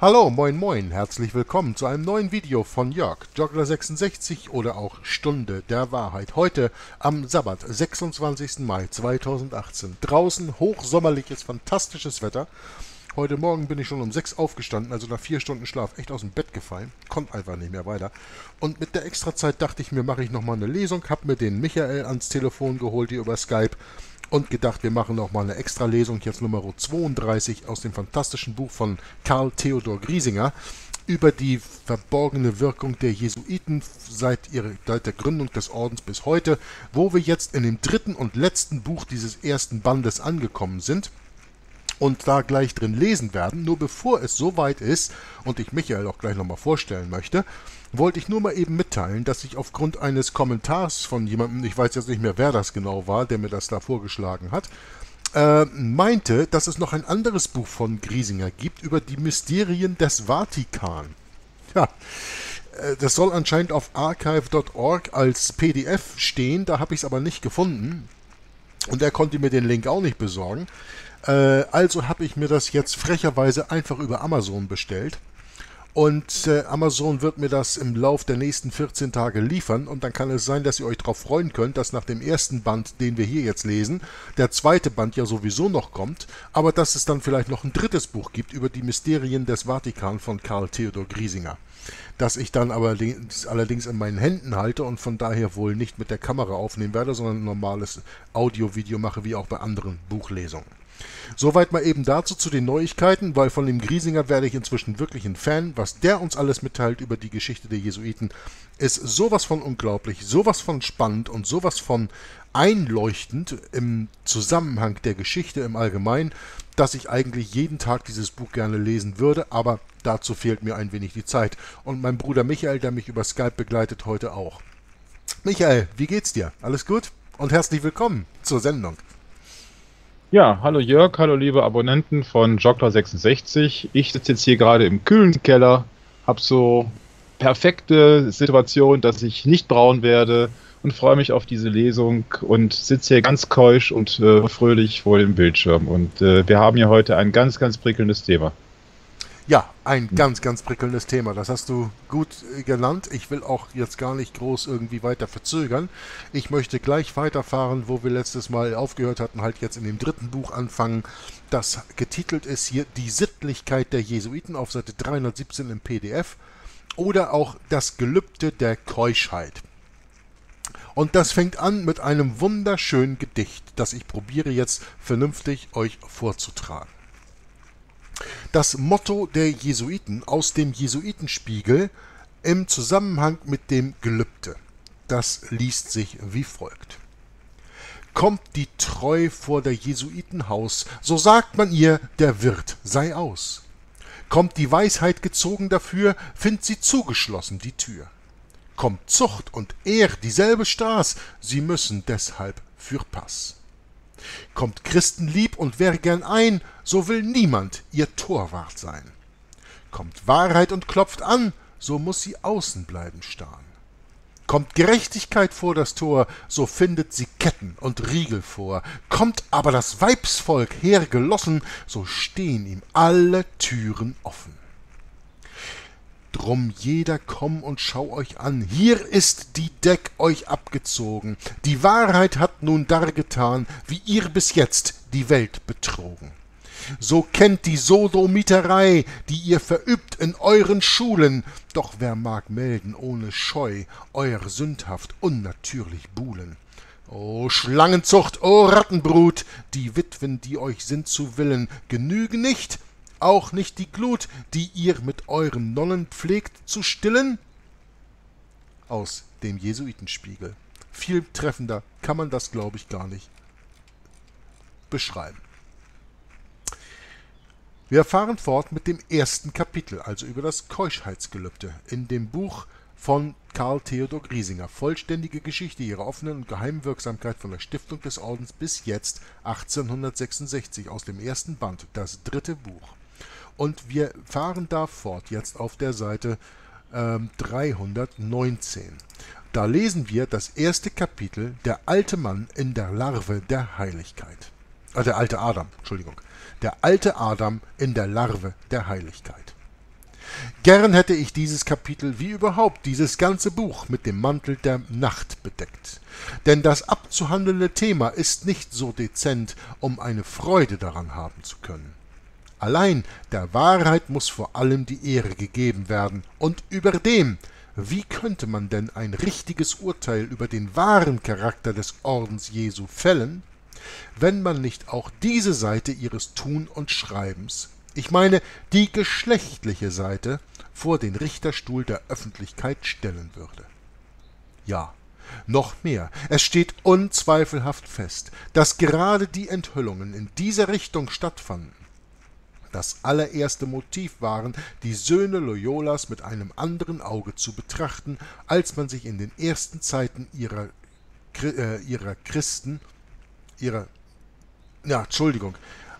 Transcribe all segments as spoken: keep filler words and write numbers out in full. Hallo, moin moin, herzlich willkommen zu einem neuen Video von Jörg, Joggler sechsundsechzig oder auch Stunde der Wahrheit. Heute am Sabbat, sechsundzwanzigsten Mai zweitausendachtzehn. Draußen hochsommerliches, fantastisches Wetter. Heute Morgen bin ich schon um sechs aufgestanden, also nach vier Stunden Schlaf echt aus dem Bett gefallen. Konnte einfach nicht mehr weiter. Und mit der Extrazeit dachte ich mir, mache ich nochmal eine Lesung. Hab mir den Michael ans Telefon geholt hier über Skype. Und gedacht, wir machen nochmal eine Extra-Lesung, jetzt Nummer zweiunddreißig aus dem fantastischen Buch von Karl Theodor Griesinger über die verborgene Wirkung der Jesuiten seit, ihrer, seit der Gründung des Ordens bis heute, wo wir jetzt in dem dritten und letzten Buch dieses ersten Bandes angekommen sind und da gleich drin lesen werden. Nur bevor es soweit ist und ich Michael auch gleich nochmal vorstellen möchte, wollte ich nur mal eben mitteilen, dass ich aufgrund eines Kommentars von jemandem, ich weiß jetzt nicht mehr, wer das genau war, der mir das da vorgeschlagen hat, äh, meinte, dass es noch ein anderes Buch von Griesinger gibt über die Mysterien des Vatikan. Ja, äh, das soll anscheinend auf archive punkt org als P D F stehen, da habe ich es aber nicht gefunden und er konnte mir den Link auch nicht besorgen. Äh, also habe ich mir das jetzt frecherweise einfach über Amazon bestellt. Und äh, Amazon wird mir das im Lauf der nächsten vierzehn Tage liefern und dann kann es sein, dass ihr euch darauf freuen könnt, dass nach dem ersten Band, den wir hier jetzt lesen, der zweite Band ja sowieso noch kommt, aber dass es dann vielleicht noch ein drittes Buch gibt über die Mysterien des Vatikan von Karl Theodor Griesinger, das ich dann aber allerdings in meinen Händen halte und von daher wohl nicht mit der Kamera aufnehmen werde, sondern ein normales Audio-Video mache, wie auch bei anderen Buchlesungen. Soweit mal eben dazu zu den Neuigkeiten, weil von dem Griesinger werde ich inzwischen wirklich ein Fan. Was der uns alles mitteilt über die Geschichte der Jesuiten, ist sowas von unglaublich, sowas von spannend und sowas von einleuchtend im Zusammenhang der Geschichte im Allgemeinen, dass ich eigentlich jeden Tag dieses Buch gerne lesen würde, aber dazu fehlt mir ein wenig die Zeit. Und mein Bruder Michael, der mich über Skype begleitet, heute auch. Michael, wie geht's dir? Alles gut? Und herzlich willkommen zur Sendung. Ja, hallo Jörg, hallo liebe Abonnenten von Joggler sechsundsechzig. Ich sitze jetzt hier gerade im kühlen Keller, habe so perfekte Situation, dass ich nicht braun werde und freue mich auf diese Lesung und sitze hier ganz keusch und äh, fröhlich vor dem Bildschirm. Und äh, wir haben hier heute ein ganz, ganz prickelndes Thema. Ja, ein ganz, ganz prickelndes Thema. Das hast du gut genannt. Ich will auch jetzt gar nicht groß irgendwie weiter verzögern. Ich möchte gleich weiterfahren, wo wir letztes Mal aufgehört hatten, halt jetzt in dem dritten Buch anfangen, das getitelt ist hier Die Sittlichkeit der Jesuiten auf Seite dreihundertsiebzehn im P D F oder auch Das Gelübde der Keuschheit. Und das fängt an mit einem wunderschönen Gedicht, das ich probiere jetzt vernünftig euch vorzutragen. Das Motto der Jesuiten aus dem Jesuitenspiegel im Zusammenhang mit dem Gelübde, das liest sich wie folgt. Kommt die Treu vor der Jesuitenhaus, so sagt man ihr, der Wirt sei aus. Kommt die Weisheit gezogen dafür, findet sie zugeschlossen die Tür. Kommt Zucht und Ehr dieselbe Straß, sie müssen deshalb fürpass. Kommt Christenlieb und wäre gern ein, so will niemand ihr Torwart sein. Kommt Wahrheit und klopft an, so muß sie außen bleiben starren. Kommt Gerechtigkeit vor das Tor, so findet sie Ketten und Riegel vor. Kommt aber das Weibsvolk hergelossen, so stehen ihm alle Türen offen. Drum jeder komm und schau euch an, hier ist die Deck euch abgezogen, die Wahrheit hat nun dargetan, wie ihr bis jetzt die Welt betrogen. So kennt die Sodomiterei, die ihr verübt in euren Schulen, doch wer mag melden ohne Scheu, euer sündhaft unnatürlich Buhlen. O Schlangenzucht, o Rattenbrut, die Witwen, die euch sind zu Willen, genügen nicht, auch nicht die Glut, die ihr mit euren Nonnen pflegt, zu stillen? Aus dem Jesuitenspiegel. Viel treffender kann man das, glaube ich, gar nicht beschreiben. Wir fahren fort mit dem ersten Kapitel, also über das Keuschheitsgelübde, in dem Buch von Karl Theodor Griesinger, vollständige Geschichte ihrer offenen und geheimen Wirksamkeit von der Stiftung des Ordens bis jetzt, achtzehnhundertsechsundsechzig, aus dem ersten Band, das dritte Buch. Und wir fahren da fort, jetzt auf der Seite äh, dreihundertneunzehn. Da lesen wir das erste Kapitel, der alte Mann in der Larve der Heiligkeit. Äh, der alte Adam, Entschuldigung. Der alte Adam in der Larve der Heiligkeit. Gern hätte ich dieses Kapitel, wie überhaupt dieses ganze Buch, mit dem Mantel der Nacht bedeckt. Denn das abzuhandelnde Thema ist nicht so dezent, um eine Freude daran haben zu können. Allein der Wahrheit muss vor allem die Ehre gegeben werden, und überdem, wie könnte man denn ein richtiges Urteil über den wahren Charakter des Ordens Jesu fällen, wenn man nicht auch diese Seite ihres Tun und Schreibens, ich meine die geschlechtliche Seite, vor den Richterstuhl der Öffentlichkeit stellen würde? Ja, noch mehr, es steht unzweifelhaft fest, dass gerade die Enthüllungen in dieser Richtung stattfanden. Das allererste Motiv waren, die Söhne Loyolas mit einem anderen Auge zu betrachten, als man sich in den ersten Zeiten ihrer, äh, ihrer Christen, ihrer, ja, Entschuldigung,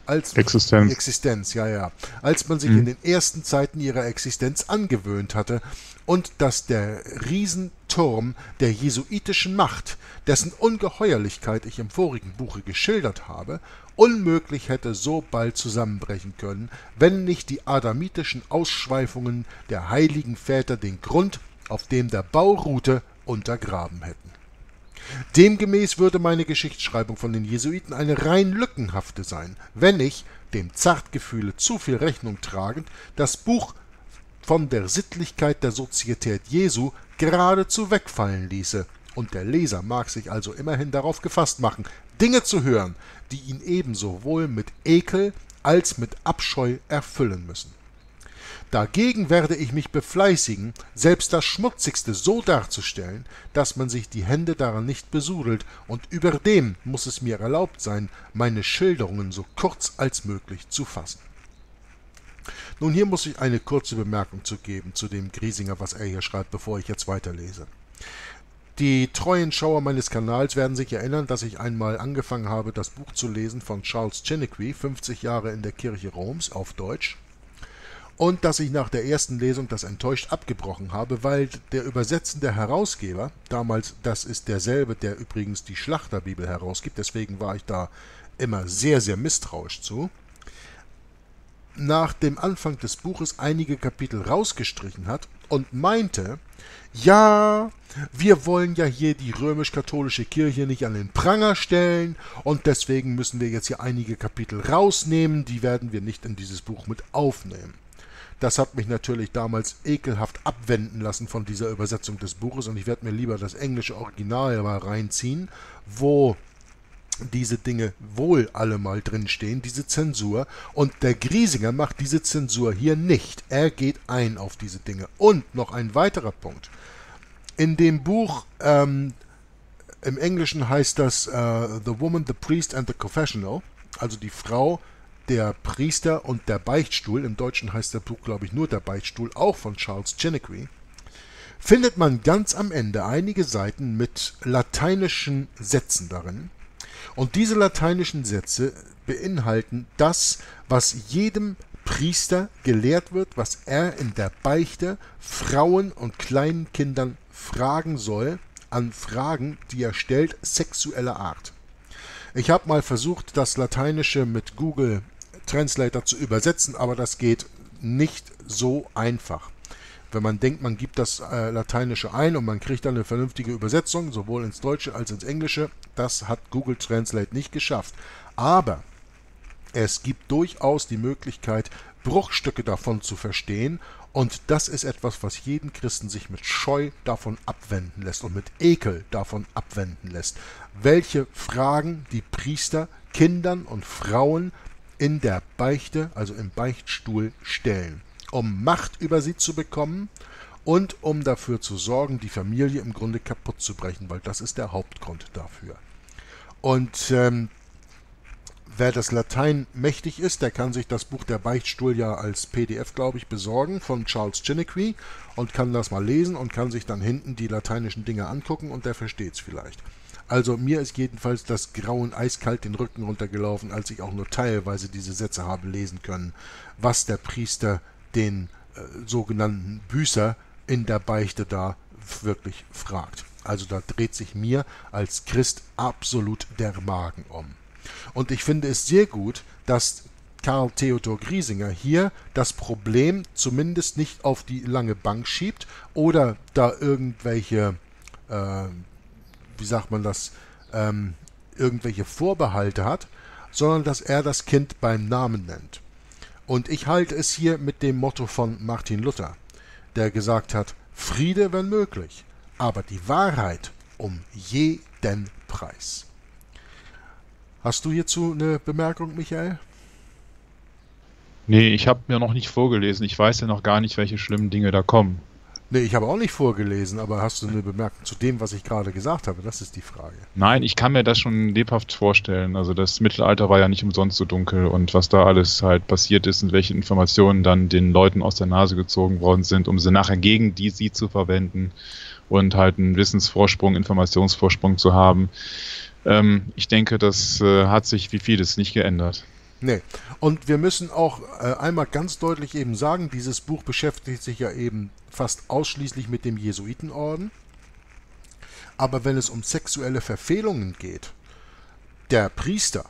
als Existenz. Existenz, ja, ja, als man sich mhm. in den ersten Zeiten ihrer Existenz angewöhnt hatte, und dass der Riesenturm der jesuitischen Macht, dessen Ungeheuerlichkeit ich im vorigen Buche geschildert habe, unmöglich hätte so bald zusammenbrechen können, wenn nicht die adamitischen Ausschweifungen der heiligen Väter den Grund, auf dem der Bau ruhte, untergraben hätten. Demgemäß würde meine Geschichtsschreibung von den Jesuiten eine rein lückenhafte sein, wenn ich, dem Zartgefühle zu viel Rechnung tragend, das Buch von der Sittlichkeit der Sozietät Jesu geradezu wegfallen ließe, und der Leser mag sich also immerhin darauf gefasst machen, Dinge zu hören, die ihn ebenso wohl mit Ekel als mit Abscheu erfüllen müssen. Dagegen werde ich mich befleißigen, selbst das Schmutzigste so darzustellen, dass man sich die Hände daran nicht besudelt, und überdem muss es mir erlaubt sein, meine Schilderungen so kurz als möglich zu fassen. Nun, hier muss ich eine kurze Bemerkung zu geben zu dem Griesinger, was er hier schreibt, bevor ich jetzt weiterlese. Die treuen Schauer meines Kanals werden sich erinnern, dass ich einmal angefangen habe, das Buch zu lesen von Charles Chiniquy, fünfzig Jahre in der Kirche Roms, auf Deutsch, und dass ich nach der ersten Lesung das enttäuscht abgebrochen habe, weil der übersetzende Herausgeber, damals, das ist derselbe, der übrigens die Schlachterbibel herausgibt, deswegen war ich da immer sehr, sehr misstrauisch zu, nach dem Anfang des Buches einige Kapitel rausgestrichen hat und meinte, ja, wir wollen ja hier die römisch-katholische Kirche nicht an den Pranger stellen, und deswegen müssen wir jetzt hier einige Kapitel rausnehmen, die werden wir nicht in dieses Buch mit aufnehmen. Das hat mich natürlich damals ekelhaft abwenden lassen von dieser Übersetzung des Buches, und ich werde mir lieber das englische Original mal reinziehen, wo diese Dinge wohl alle mal drinstehen, diese Zensur. Und der Griesinger macht diese Zensur hier nicht. Er geht ein auf diese Dinge. Und noch ein weiterer Punkt. In dem Buch, ähm, im Englischen heißt das äh, The Woman, the Priest and the Confessional, also die Frau, der Priester und der Beichtstuhl, im Deutschen heißt der Buch, glaube ich, nur der Beichtstuhl, auch von Charles Chiniquy, findet man ganz am Ende einige Seiten mit lateinischen Sätzen darin. Und diese lateinischen Sätze beinhalten das, was jedem Priester gelehrt wird, was er in der Beichte Frauen und kleinen Kindern fragen soll, an Fragen, die er stellt, sexueller Art. Ich habe mal versucht, das Lateinische mit Google Translator zu übersetzen, aber das geht nicht so einfach. Wenn man denkt, man gibt das äh, Lateinische ein und man kriegt dann eine vernünftige Übersetzung, sowohl ins Deutsche als ins Englische, das hat Google Translate nicht geschafft. Aber es gibt durchaus die Möglichkeit, Bruchstücke davon zu verstehen, und das ist etwas, was jeden Christen sich mit Scheu davon abwenden lässt und mit Ekel davon abwenden lässt. Welche Fragen die Priester Kindern und Frauen in der Beichte, also im Beichtstuhl, stellen, um Macht über sie zu bekommen und um dafür zu sorgen, die Familie im Grunde kaputt zu brechen, weil das ist der Hauptgrund dafür. Und ähm, wer das Latein mächtig ist, der kann sich das Buch Der Beichtstuhl ja als P D F, glaube ich, besorgen von Charles Chiniquy und kann das mal lesen und kann sich dann hinten die lateinischen Dinge angucken, und der versteht es vielleicht. Also mir ist jedenfalls das Grauen eiskalt den Rücken runtergelaufen, als ich auch nur teilweise diese Sätze habe lesen können, was der Priester den äh, sogenannten Büßer in der Beichte da wirklich fragt. Also da dreht sich mir als Christ absolut der Magen um. Und ich finde es sehr gut, dass Karl Theodor Griesinger hier das Problem zumindest nicht auf die lange Bank schiebt oder da irgendwelche, äh, wie sagt man das, ähm, irgendwelche Vorbehalte hat, sondern dass er das Kind beim Namen nennt. Und ich halte es hier mit dem Motto von Martin Luther, der gesagt hat, Friede, wenn möglich, aber die Wahrheit um jeden Preis. Hast du hierzu eine Bemerkung, Michael? Nee, ich habe mir noch nicht vorgelesen. Ich weiß ja noch gar nicht, welche schlimmen Dinge da kommen. Nee, ich habe auch nicht vorgelesen, aber hast du eine Bemerkung zu dem, was ich gerade gesagt habe? Das ist die Frage. Nein, ich kann mir das schon lebhaft vorstellen. Also das Mittelalter war ja nicht umsonst so dunkel und was da alles halt passiert ist und welche Informationen dann den Leuten aus der Nase gezogen worden sind, um sie nachher gegen die sie zu verwenden und halt einen Wissensvorsprung, Informationsvorsprung zu haben. Ähm, ich denke, das äh, hat sich wie vieles nicht geändert. Nee. Und wir müssen auch äh, einmal ganz deutlich eben sagen, dieses Buch beschäftigt sich ja eben fast ausschließlich mit dem Jesuitenorden. Aber wenn es um sexuelle Verfehlungen geht, der Priester,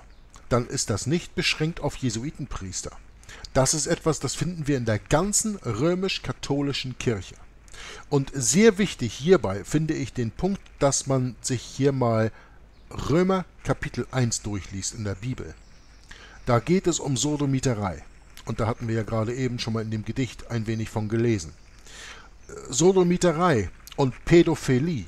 dann ist das nicht beschränkt auf Jesuitenpriester. Das ist etwas, das finden wir in der ganzen römisch-katholischen Kirche. Und sehr wichtig hierbei finde ich den Punkt, dass man sich hier mal Römer Kapitel eins durchliest in der Bibel. Da geht es um Sodomiterei. Und da hatten wir ja gerade eben schon mal in dem Gedicht ein wenig von gelesen. Sodomiterei und Pädophilie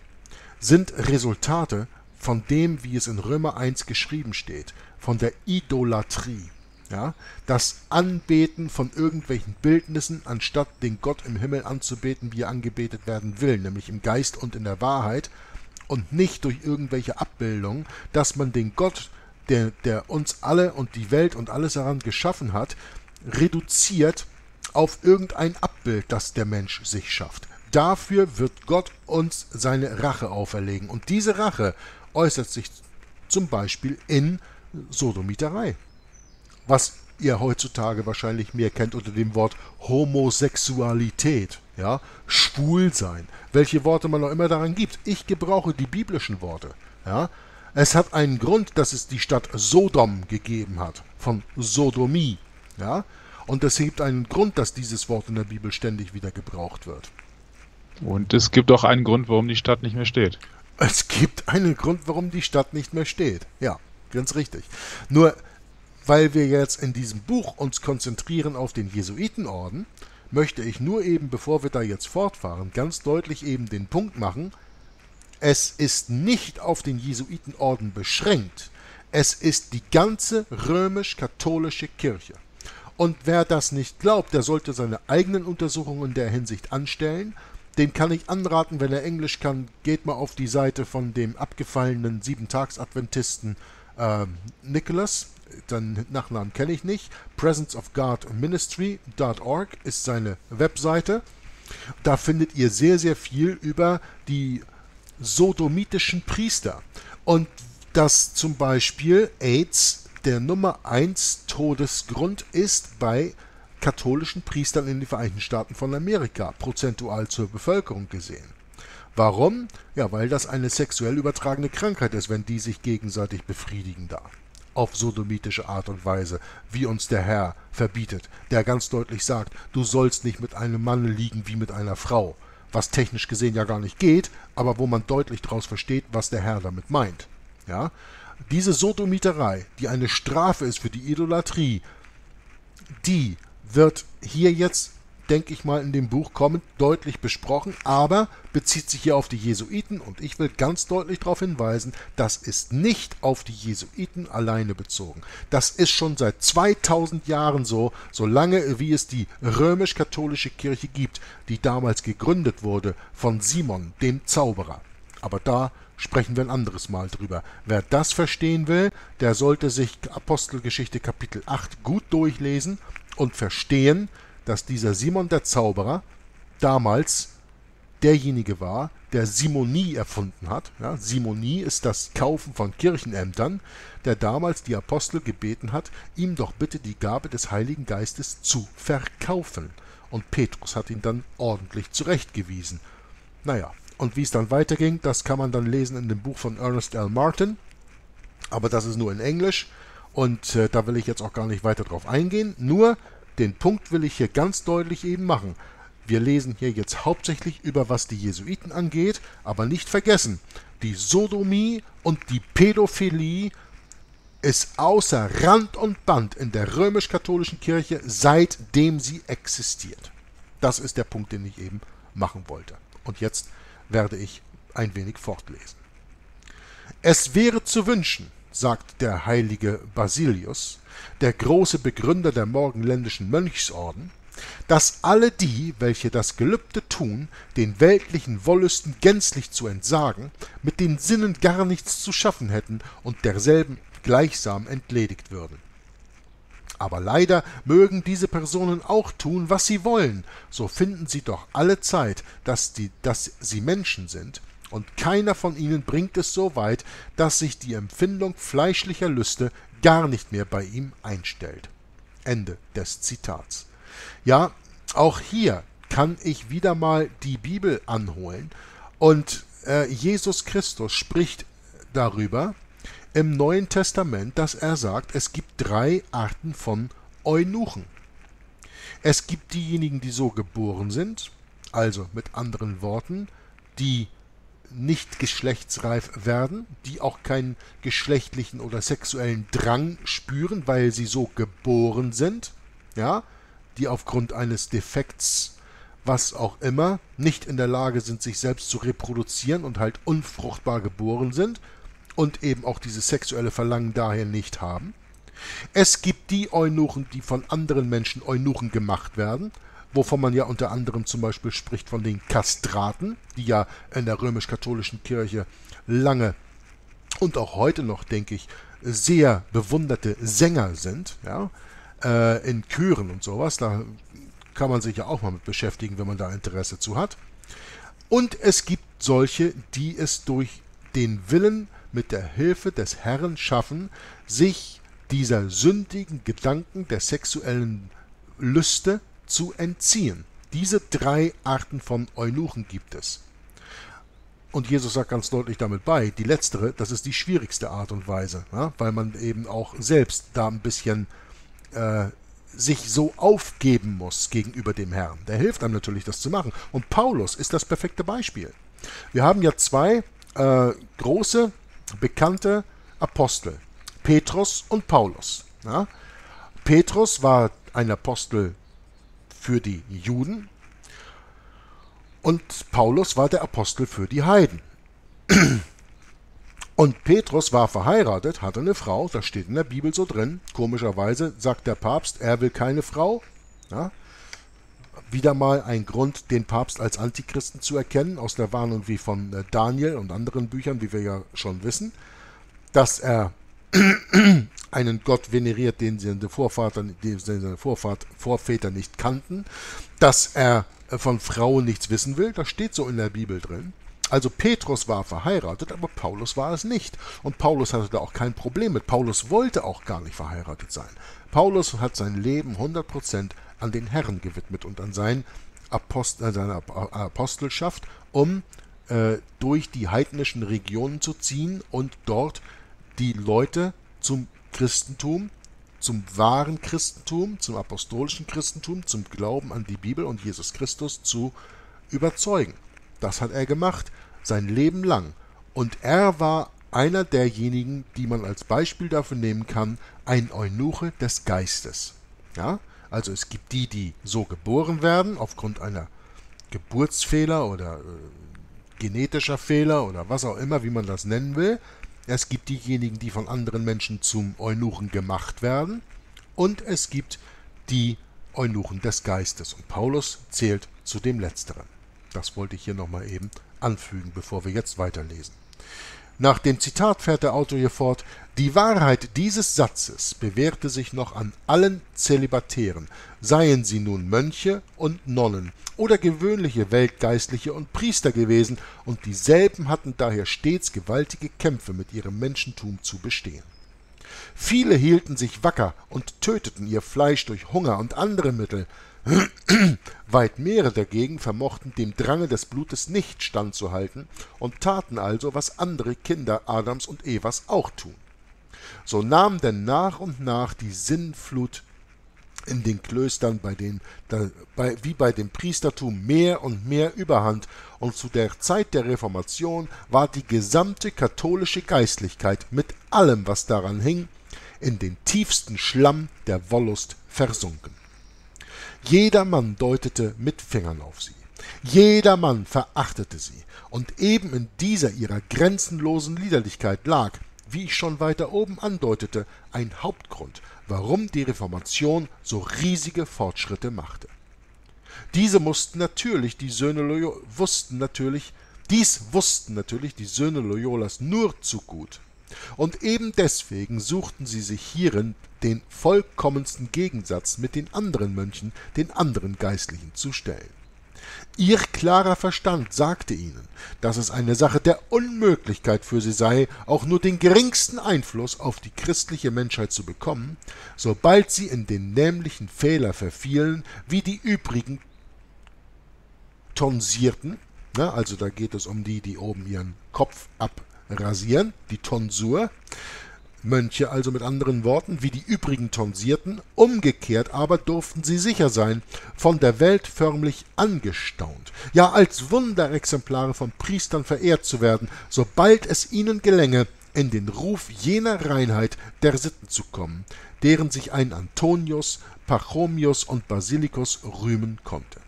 sind Resultate von dem, wie es in Römer eins geschrieben steht, von der Idolatrie. Ja? Das Anbeten von irgendwelchen Bildnissen, anstatt den Gott im Himmel anzubeten, wie er angebetet werden will, nämlich im Geist und in der Wahrheit und nicht durch irgendwelche Abbildungen, dass man den Gott, Der, der uns alle und die Welt und alles daran geschaffen hat, reduziert auf irgendein Abbild, das der Mensch sich schafft. Dafür wird Gott uns seine Rache auferlegen. Und diese Rache äußert sich zum Beispiel in Sodomiterei, was ihr heutzutage wahrscheinlich mehr kennt unter dem Wort Homosexualität, ja, Schwulsein, welche Worte man auch immer daran gibt. Ich gebrauche die biblischen Worte, ja. Es hat einen Grund, dass es die Stadt Sodom gegeben hat, von Sodomie. Ja? Und es gibt einen Grund, dass dieses Wort in der Bibel ständig wieder gebraucht wird. Und es gibt auch einen Grund, warum die Stadt nicht mehr steht. Es gibt einen Grund, warum die Stadt nicht mehr steht. Ja, ganz richtig. Nur, weil wir jetzt in diesem Buch uns konzentrieren auf den Jesuitenorden, möchte ich nur eben, bevor wir da jetzt fortfahren, ganz deutlich eben den Punkt machen, es ist nicht auf den Jesuitenorden beschränkt. Es ist die ganze römisch-katholische Kirche. Und wer das nicht glaubt, der sollte seine eigenen Untersuchungen in der Hinsicht anstellen. Dem kann ich anraten, wenn er Englisch kann, geht mal auf die Seite von dem abgefallenen Sieben-Tags-Adventisten äh, Nicholas. Den Nachnamen kenne ich nicht. presence of god ministry dot org ist seine Webseite. Da findet ihr sehr, sehr viel über die sodomitischen Priester und dass zum Beispiel AIDS der Nummer eins Todesgrund ist bei katholischen Priestern in den Vereinigten Staaten von Amerika, prozentual zur Bevölkerung gesehen. Warum? Ja, weil das eine sexuell übertragene Krankheit ist, wenn die sich gegenseitig befriedigen darf. Auf sodomitische Art und Weise, wie uns der Herr verbietet, der ganz deutlich sagt, du sollst nicht mit einem Mann liegen wie mit einer Frau. Was technisch gesehen ja gar nicht geht, aber wo man deutlich daraus versteht, was der Herr damit meint. Ja? Diese Sodomiterei, die eine Strafe ist für die Idolatrie, die wird hier jetzt, denke ich mal, in dem Buch kommend deutlich besprochen, aber bezieht sich hier auf die Jesuiten und ich will ganz deutlich darauf hinweisen, das ist nicht auf die Jesuiten alleine bezogen. Das ist schon seit zweitausend Jahren so, solange wie es die römisch-katholische Kirche gibt, die damals gegründet wurde von Simon, dem Zauberer. Aber da sprechen wir ein anderes Mal drüber. Wer das verstehen will, der sollte sich Apostelgeschichte Kapitel acht gut durchlesen und verstehen, dass dieser Simon der Zauberer damals derjenige war, der Simonie erfunden hat. Ja, Simonie ist das Kaufen von Kirchenämtern, der damals die Apostel gebeten hat, ihm doch bitte die Gabe des Heiligen Geistes zu verkaufen. Und Petrus hat ihn dann ordentlich zurechtgewiesen. Naja, und wie es dann weiterging, das kann man dann lesen in dem Buch von Ernest L. Martin, aber das ist nur in Englisch. Und äh, da will ich jetzt auch gar nicht weiter drauf eingehen. Nur den Punkt will ich hier ganz deutlich eben machen. Wir lesen hier jetzt hauptsächlich über, was die Jesuiten angeht, aber nicht vergessen, die Sodomie und die Pädophilie ist außer Rand und Band in der römisch-katholischen Kirche, seitdem sie existiert. Das ist der Punkt, den ich eben machen wollte. Und jetzt werde ich ein wenig fortlesen. Es wäre zu wünschen, sagt der heilige Basilius, der große Begründer der morgenländischen Mönchsorden, dass alle die, welche das Gelübde tun, den weltlichen Wollüsten gänzlich zu entsagen, mit den Sinnen gar nichts zu schaffen hätten und derselben gleichsam entledigt würden. Aber leider mögen diese Personen auch tun, was sie wollen, so finden sie doch alle Zeit, dass, die, dass sie Menschen sind, und keiner von ihnen bringt es so weit, dass sich die Empfindung fleischlicher Lüste gar nicht mehr bei ihm einstellt. Ende des Zitats. Ja, auch hier kann ich wieder mal die Bibel anholen und äh, Jesus Christus spricht darüber im Neuen Testament, dass er sagt, es gibt drei Arten von Eunuchen. Es gibt diejenigen, die so geboren sind, also mit anderen Worten, die nicht geschlechtsreif werden, die auch keinen geschlechtlichen oder sexuellen Drang spüren, weil sie so geboren sind, ja, die aufgrund eines Defekts, was auch immer, nicht in der Lage sind, sich selbst zu reproduzieren und halt unfruchtbar geboren sind und eben auch dieses sexuelle Verlangen daher nicht haben. Es gibt die Eunuchen, die von anderen Menschen Eunuchen gemacht werden, wovon man ja unter anderem zum Beispiel spricht von den Kastraten, die ja in der römisch-katholischen Kirche lange und auch heute noch, denke ich, sehr bewunderte Sänger sind, ja, äh, in Chören und sowas. Da kann man sich ja auch mal mit beschäftigen, wenn man da Interesse zu hat. Und es gibt solche, die es durch den Willen mit der Hilfe des Herrn schaffen, sich dieser sündigen Gedanken der sexuellen Lüste zu entziehen. Diese drei Arten von Eunuchen gibt es. Und Jesus sagt ganz deutlich damit bei, die letztere, das ist die schwierigste Art und Weise, ja, weil man eben auch selbst da ein bisschen äh, sich so aufgeben muss gegenüber dem Herrn. Der hilft einem natürlich, das zu machen. Und Paulus ist das perfekte Beispiel. Wir haben ja zwei äh, große, bekannte Apostel, Petrus und Paulus. Ja. Petrus war ein Apostel für die Juden und Paulus war der Apostel für die Heiden. Und Petrus war verheiratet, hatte eine Frau, das steht in der Bibel so drin. Komischerweise sagt der Papst, er will keine Frau. Ja? Wieder mal ein Grund, den Papst als Antichristen zu erkennen, aus der Warnung wie von Daniel und anderen Büchern, wie wir ja schon wissen, dass er einen Gott veneriert, den seine Vorfahren, den seine Vorväter nicht kannten, dass er von Frauen nichts wissen will, das steht so in der Bibel drin. Also Petrus war verheiratet, aber Paulus war es nicht. Und Paulus hatte da auch kein Problem mit. Paulus wollte auch gar nicht verheiratet sein. Paulus hat sein Leben hundert Prozent an den Herrn gewidmet und an seine Apostelschaft, um äh, durch die heidnischen Regionen zu ziehen und dort die Leute zum Christentum, zum wahren Christentum, zum apostolischen Christentum, zum Glauben an die Bibel und Jesus Christus zu überzeugen. Das hat er gemacht, sein Leben lang. Und er war einer derjenigen, die man als Beispiel dafür nehmen kann, ein Eunuche des Geistes. Ja? Also es gibt die, die so geboren werden, aufgrund einer Geburtsfehler oder äh, genetischer Fehler oder was auch immer, wie man das nennen will. Es gibt diejenigen, die von anderen Menschen zum Eunuchen gemacht werden. Und es gibt die Eunuchen des Geistes. Und Paulus zählt zu dem Letzteren. Das wollte ich hier nochmal eben anfügen, bevor wir jetzt weiterlesen. Nach dem Zitat fährt der Autor hier fort, die Wahrheit dieses Satzes bewährte sich noch an allen Zölibatären, seien sie nun Mönche und Nonnen oder gewöhnliche Weltgeistliche und Priester gewesen, und dieselben hatten daher stets gewaltige Kämpfe mit ihrem Menschentum zu bestehen. Viele hielten sich wacker und töteten ihr Fleisch durch Hunger und andere Mittel. Weit mehrere dagegen vermochten dem Drange des Blutes nicht standzuhalten und taten also, was andere Kinder Adams und Evas auch tun. So nahm denn nach und nach die Sinnflut in den Klöstern bei den, bei, wie bei dem Priestertum mehr und mehr Überhand, und zu der Zeit der Reformation war die gesamte katholische Geistlichkeit mit allem, was daran hing, in den tiefsten Schlamm der Wollust versunken. Jedermann deutete mit Fingern auf sie, jedermann verachtete sie, und eben in dieser ihrer grenzenlosen Liederlichkeit lag, wie ich schon weiter oben andeutete, ein Hauptgrund, warum die Reformation so riesige Fortschritte machte. Diese mussten natürlich die Söhne Loyola, wussten natürlich, dies wussten natürlich die Söhne Loyolas nur zu gut, und eben deswegen suchten sie sich hierin den vollkommensten Gegensatz mit den anderen Mönchen, den anderen Geistlichen zu stellen. Ihr klarer Verstand sagte ihnen, dass es eine Sache der Unmöglichkeit für sie sei, auch nur den geringsten Einfluss auf die christliche Menschheit zu bekommen, sobald sie in den nämlichen Fehler verfielen, wie die übrigen Tonsierten, na, also da geht es um die, die oben ihren Kopf abrasieren, die Tonsur, Mönche also mit anderen Worten, wie die übrigen Tonsierten, umgekehrt aber durften sie sicher sein, von der Welt förmlich angestaunt, ja als Wunderexemplare von Priestern verehrt zu werden, sobald es ihnen gelänge, in den Ruf jener Reinheit der Sitten zu kommen, deren sich ein Antonius, Pachomius und Basilikus rühmen konnte.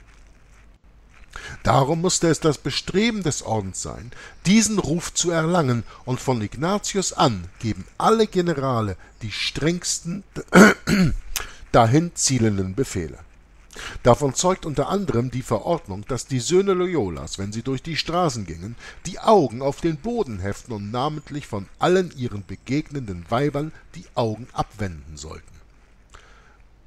Darum musste es das Bestreben des Ordens sein, diesen Ruf zu erlangen, und von Ignatius an geben alle Generale die strengsten dahin zielenden Befehle. Davon zeugt unter anderem die Verordnung, dass die Söhne Loyolas, wenn sie durch die Straßen gingen, die Augen auf den Boden heften und namentlich von allen ihren begegnenden Weibern die Augen abwenden sollten.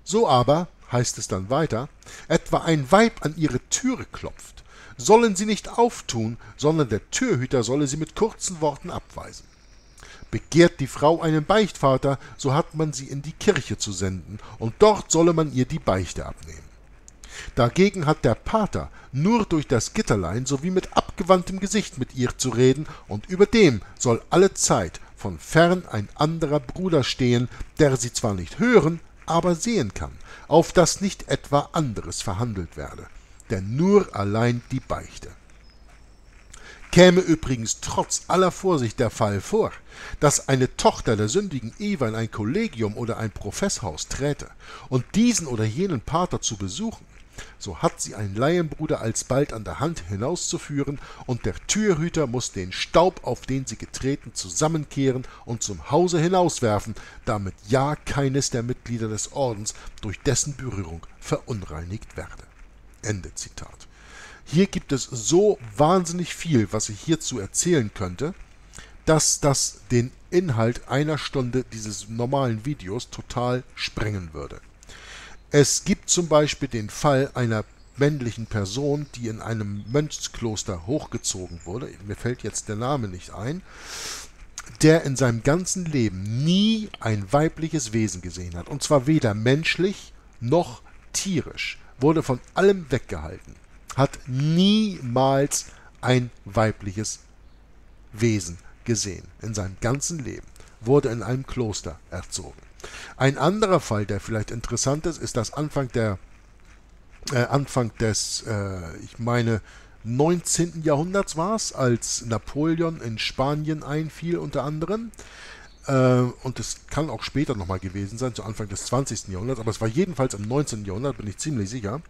So aber, heißt es dann weiter, etwa ein Weib an ihre Türe klopft, sollen sie nicht auftun, sondern der Türhüter solle sie mit kurzen Worten abweisen. Begehrt die Frau einen Beichtvater, so hat man sie in die Kirche zu senden, und dort solle man ihr die Beichte abnehmen. Dagegen hat der Pater nur durch das Gitterlein sowie mit abgewandtem Gesicht mit ihr zu reden, und überdem soll alle Zeit von fern ein anderer Bruder stehen, der sie zwar nicht hören, aber sehen kann, auf das nicht etwa anderes verhandelt werde, denn nur allein die Beichte. Käme übrigens trotz aller Vorsicht der Fall vor, dass eine Tochter der sündigen Eva in ein Kollegium oder ein Professhaus träte und diesen oder jenen Pater zu besuchen, so hat sie einen Laienbruder alsbald an der Hand hinauszuführen, und der Türhüter muss den Staub, auf den sie getreten, zusammenkehren und zum Hause hinauswerfen, damit ja keines der Mitglieder des Ordens durch dessen Berührung verunreinigt werde. Ende Zitat. Hier gibt es so wahnsinnig viel, was ich hierzu erzählen könnte, dass das den Inhalt einer Stunde dieses normalen Videos total sprengen würde. Es gibt zum Beispiel den Fall einer männlichen Person, die in einem Mönchskloster hochgezogen wurde, mir fällt jetzt der Name nicht ein, der in seinem ganzen Leben nie ein weibliches Wesen gesehen hat, und zwar weder menschlich noch tierisch, wurde von allem weggehalten, hat niemals ein weibliches Wesen gesehen, in seinem ganzen Leben, wurde in einem Kloster erzogen. Ein anderer Fall, der vielleicht interessant ist, ist das Anfang, der, äh, Anfang des, äh, ich meine, neunzehnten Jahrhunderts war es, als Napoleon in Spanien einfiel unter anderem. Äh, und es kann auch später nochmal gewesen sein, zu Anfang des zwanzigsten Jahrhunderts, aber es war jedenfalls im neunzehnten Jahrhundert, bin ich ziemlich sicher,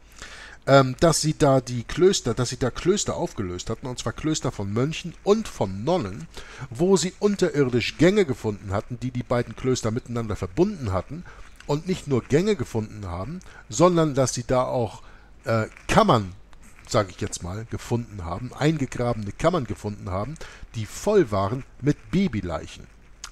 ähm, dass sie da die Klöster, dass sie da Klöster aufgelöst hatten, und zwar Klöster von Mönchen und von Nonnen, wo sie unterirdisch Gänge gefunden hatten, die die beiden Klöster miteinander verbunden hatten, und nicht nur Gänge gefunden haben, sondern dass sie da auch äh, Kammern, sage ich jetzt mal, gefunden haben, eingegrabene Kammern gefunden haben, die voll waren mit Babyleichen,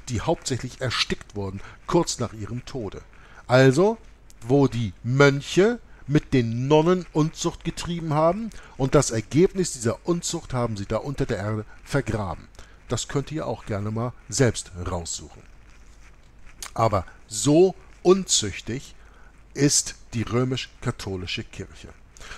die hauptsächlich erstickt wurden, kurz nach ihrem Tode. Also, wo die Mönche mit den Nonnen Unzucht getrieben haben, und das Ergebnis dieser Unzucht haben sie da unter der Erde vergraben. Das könnt ihr auch gerne mal selbst raussuchen. Aber so unzüchtig ist die römisch-katholische Kirche.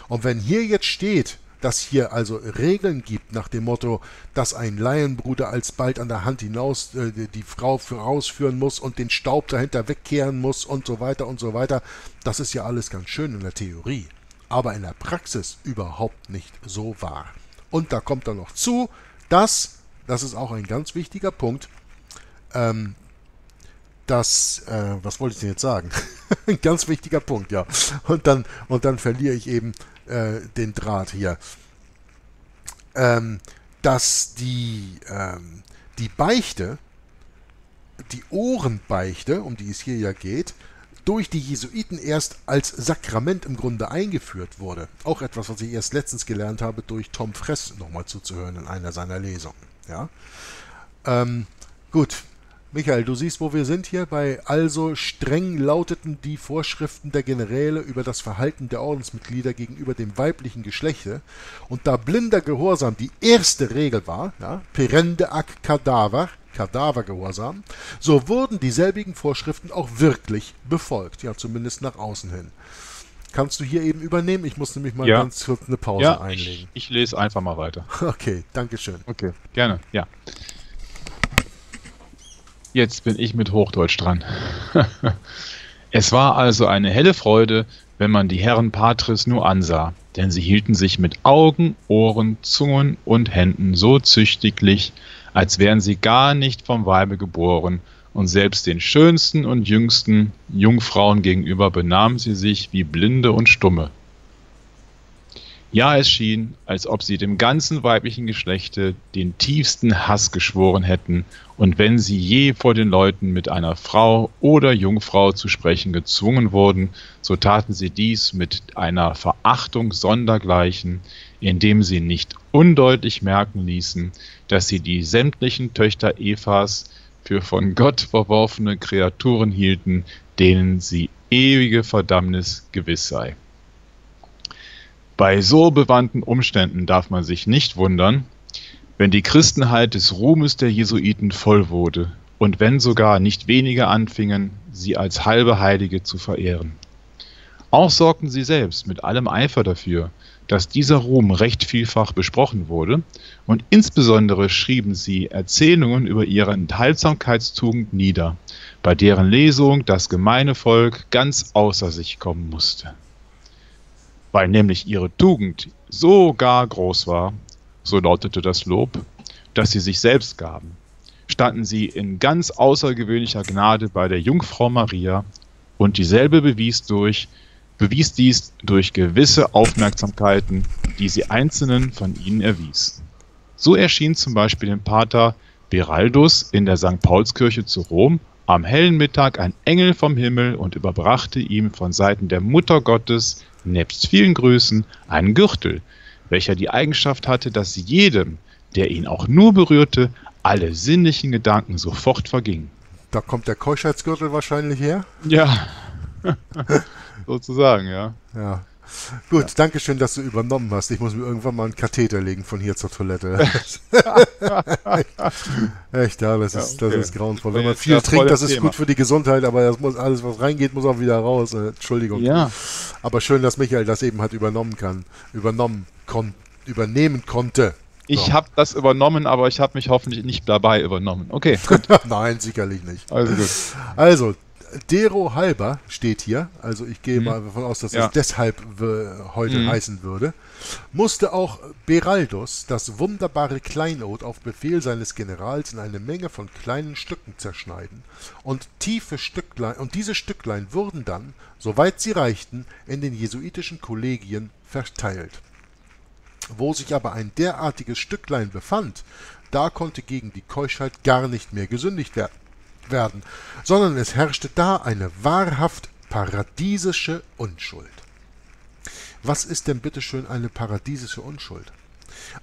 Und wenn hier jetzt steht, dass hier also Regeln gibt nach dem Motto, dass ein Laienbruder alsbald an der Hand hinaus äh, die Frau vorausführen muss und den Staub dahinter wegkehren muss und so weiter und so weiter. Das ist ja alles ganz schön in der Theorie, aber in der Praxis überhaupt nicht so wahr. Und da kommt dann noch zu, dass, das ist auch ein ganz wichtiger Punkt, ähm, dass, äh, was wollte ich denn jetzt sagen? Ein ganz wichtiger Punkt, ja. Und dann, und dann verliere ich eben äh, den Draht hier. Ähm, dass die, ähm, die Beichte, die Ohrenbeichte, um die es hier ja geht, durch die Jesuiten erst als Sakrament im Grunde eingeführt wurde. Auch etwas, was ich erst letztens gelernt habe, durch Tom Fress nochmal zuzuhören in einer seiner Lesungen. Ja? Ähm, gut, Michael, du siehst, wo wir sind hier. Bei also streng lauteten die Vorschriften der Generäle über das Verhalten der Ordensmitglieder gegenüber dem weiblichen Geschlechte. Und da blinder Gehorsam die erste Regel war, ja, perende ac cadaver, Kadavergehorsam, so wurden dieselbigen Vorschriften auch wirklich befolgt, ja, zumindest nach außen hin. Kannst du hier eben übernehmen? Ich muss nämlich mal ja. ganz kurz eine Pause ja, einlegen. Ich, ich lese einfach mal weiter. Okay, danke schön. Okay, gerne, ja. Jetzt bin ich mit Hochdeutsch dran. Es war also eine helle Freude, wenn man die Herren Patris nur ansah, denn sie hielten sich mit Augen, Ohren, Zungen und Händen so züchtiglich, als wären sie gar nicht vom Weibe geboren, und selbst den schönsten und jüngsten Jungfrauen gegenüber benahmen sie sich wie Blinde und Stumme. Ja, es schien, als ob sie dem ganzen weiblichen Geschlechte den tiefsten Hass geschworen hätten, und wenn sie je vor den Leuten mit einer Frau oder Jungfrau zu sprechen gezwungen wurden, so taten sie dies mit einer Verachtung sondergleichen, indem sie nicht undeutlich merken ließen, dass sie die sämtlichen Töchter Evas für von Gott verworfene Kreaturen hielten, denen sie ewige Verdammnis gewiss sei. Bei so bewandten Umständen darf man sich nicht wundern, wenn die Christenheit des Ruhmes der Jesuiten voll wurde und wenn sogar nicht wenige anfingen, sie als halbe Heilige zu verehren. Auch sorgten sie selbst mit allem Eifer dafür, dass dieser Ruhm recht vielfach besprochen wurde, und insbesondere schrieben sie Erzählungen über ihre Enthaltsamkeitstugend nieder, bei deren Lesung das gemeine Volk ganz außer sich kommen musste. Weil nämlich ihre Tugend so gar groß war, so lautete das Lob, dass sie sich selbst gaben, standen sie in ganz außergewöhnlicher Gnade bei der Jungfrau Maria, und dieselbe bewies, durch, bewies dies durch gewisse Aufmerksamkeiten, die sie einzelnen von ihnen erwies. So erschien zum Beispiel dem Pater Beraldus in der Sankt Paulskirche zu Rom am hellen Mittag ein Engel vom Himmel und überbrachte ihm von Seiten der Mutter Gottes nebst vielen Grüßen einen Gürtel, welcher die Eigenschaft hatte, dass jedem, der ihn auch nur berührte, alle sinnlichen Gedanken sofort vergingen. Da kommt der Keuschheitsgürtel wahrscheinlich her? Ja, sozusagen, ja. Ja. Gut, ja. Danke schön, dass du übernommen hast. Ich muss mir irgendwann mal einen Katheter legen von hier zur Toilette. Echt, ja, das ist, ja, okay. Das ist grauenvoll. Wenn man viel trinkt, das, das ist gut für die Gesundheit, aber das muss, alles, was reingeht, muss auch wieder raus. Entschuldigung. Ja. Aber schön, dass Michael das eben hat übernommen kann, übernommen kon übernehmen konnte. Ich so. habe das übernommen, aber ich habe mich hoffentlich nicht dabei übernommen. Okay, gut. Nein, sicherlich nicht. Also, gut. Also Dero halber steht hier, also ich gehe hm. mal davon aus, dass ja. es deshalb heute hm. heißen würde, musste auch Beraldus das wunderbare Kleinod auf Befehl seines Generals in eine Menge von kleinen Stücken zerschneiden, und tiefe Stücklein, und diese Stücklein wurden dann, soweit sie reichten, in den jesuitischen Kollegien verteilt. Wo sich aber ein derartiges Stücklein befand, da konnte gegen die Keuschheit gar nicht mehr gesündigt werden. werden, sondern es herrschte da eine wahrhaft paradiesische Unschuld. Was ist denn bitteschön eine paradiesische Unschuld?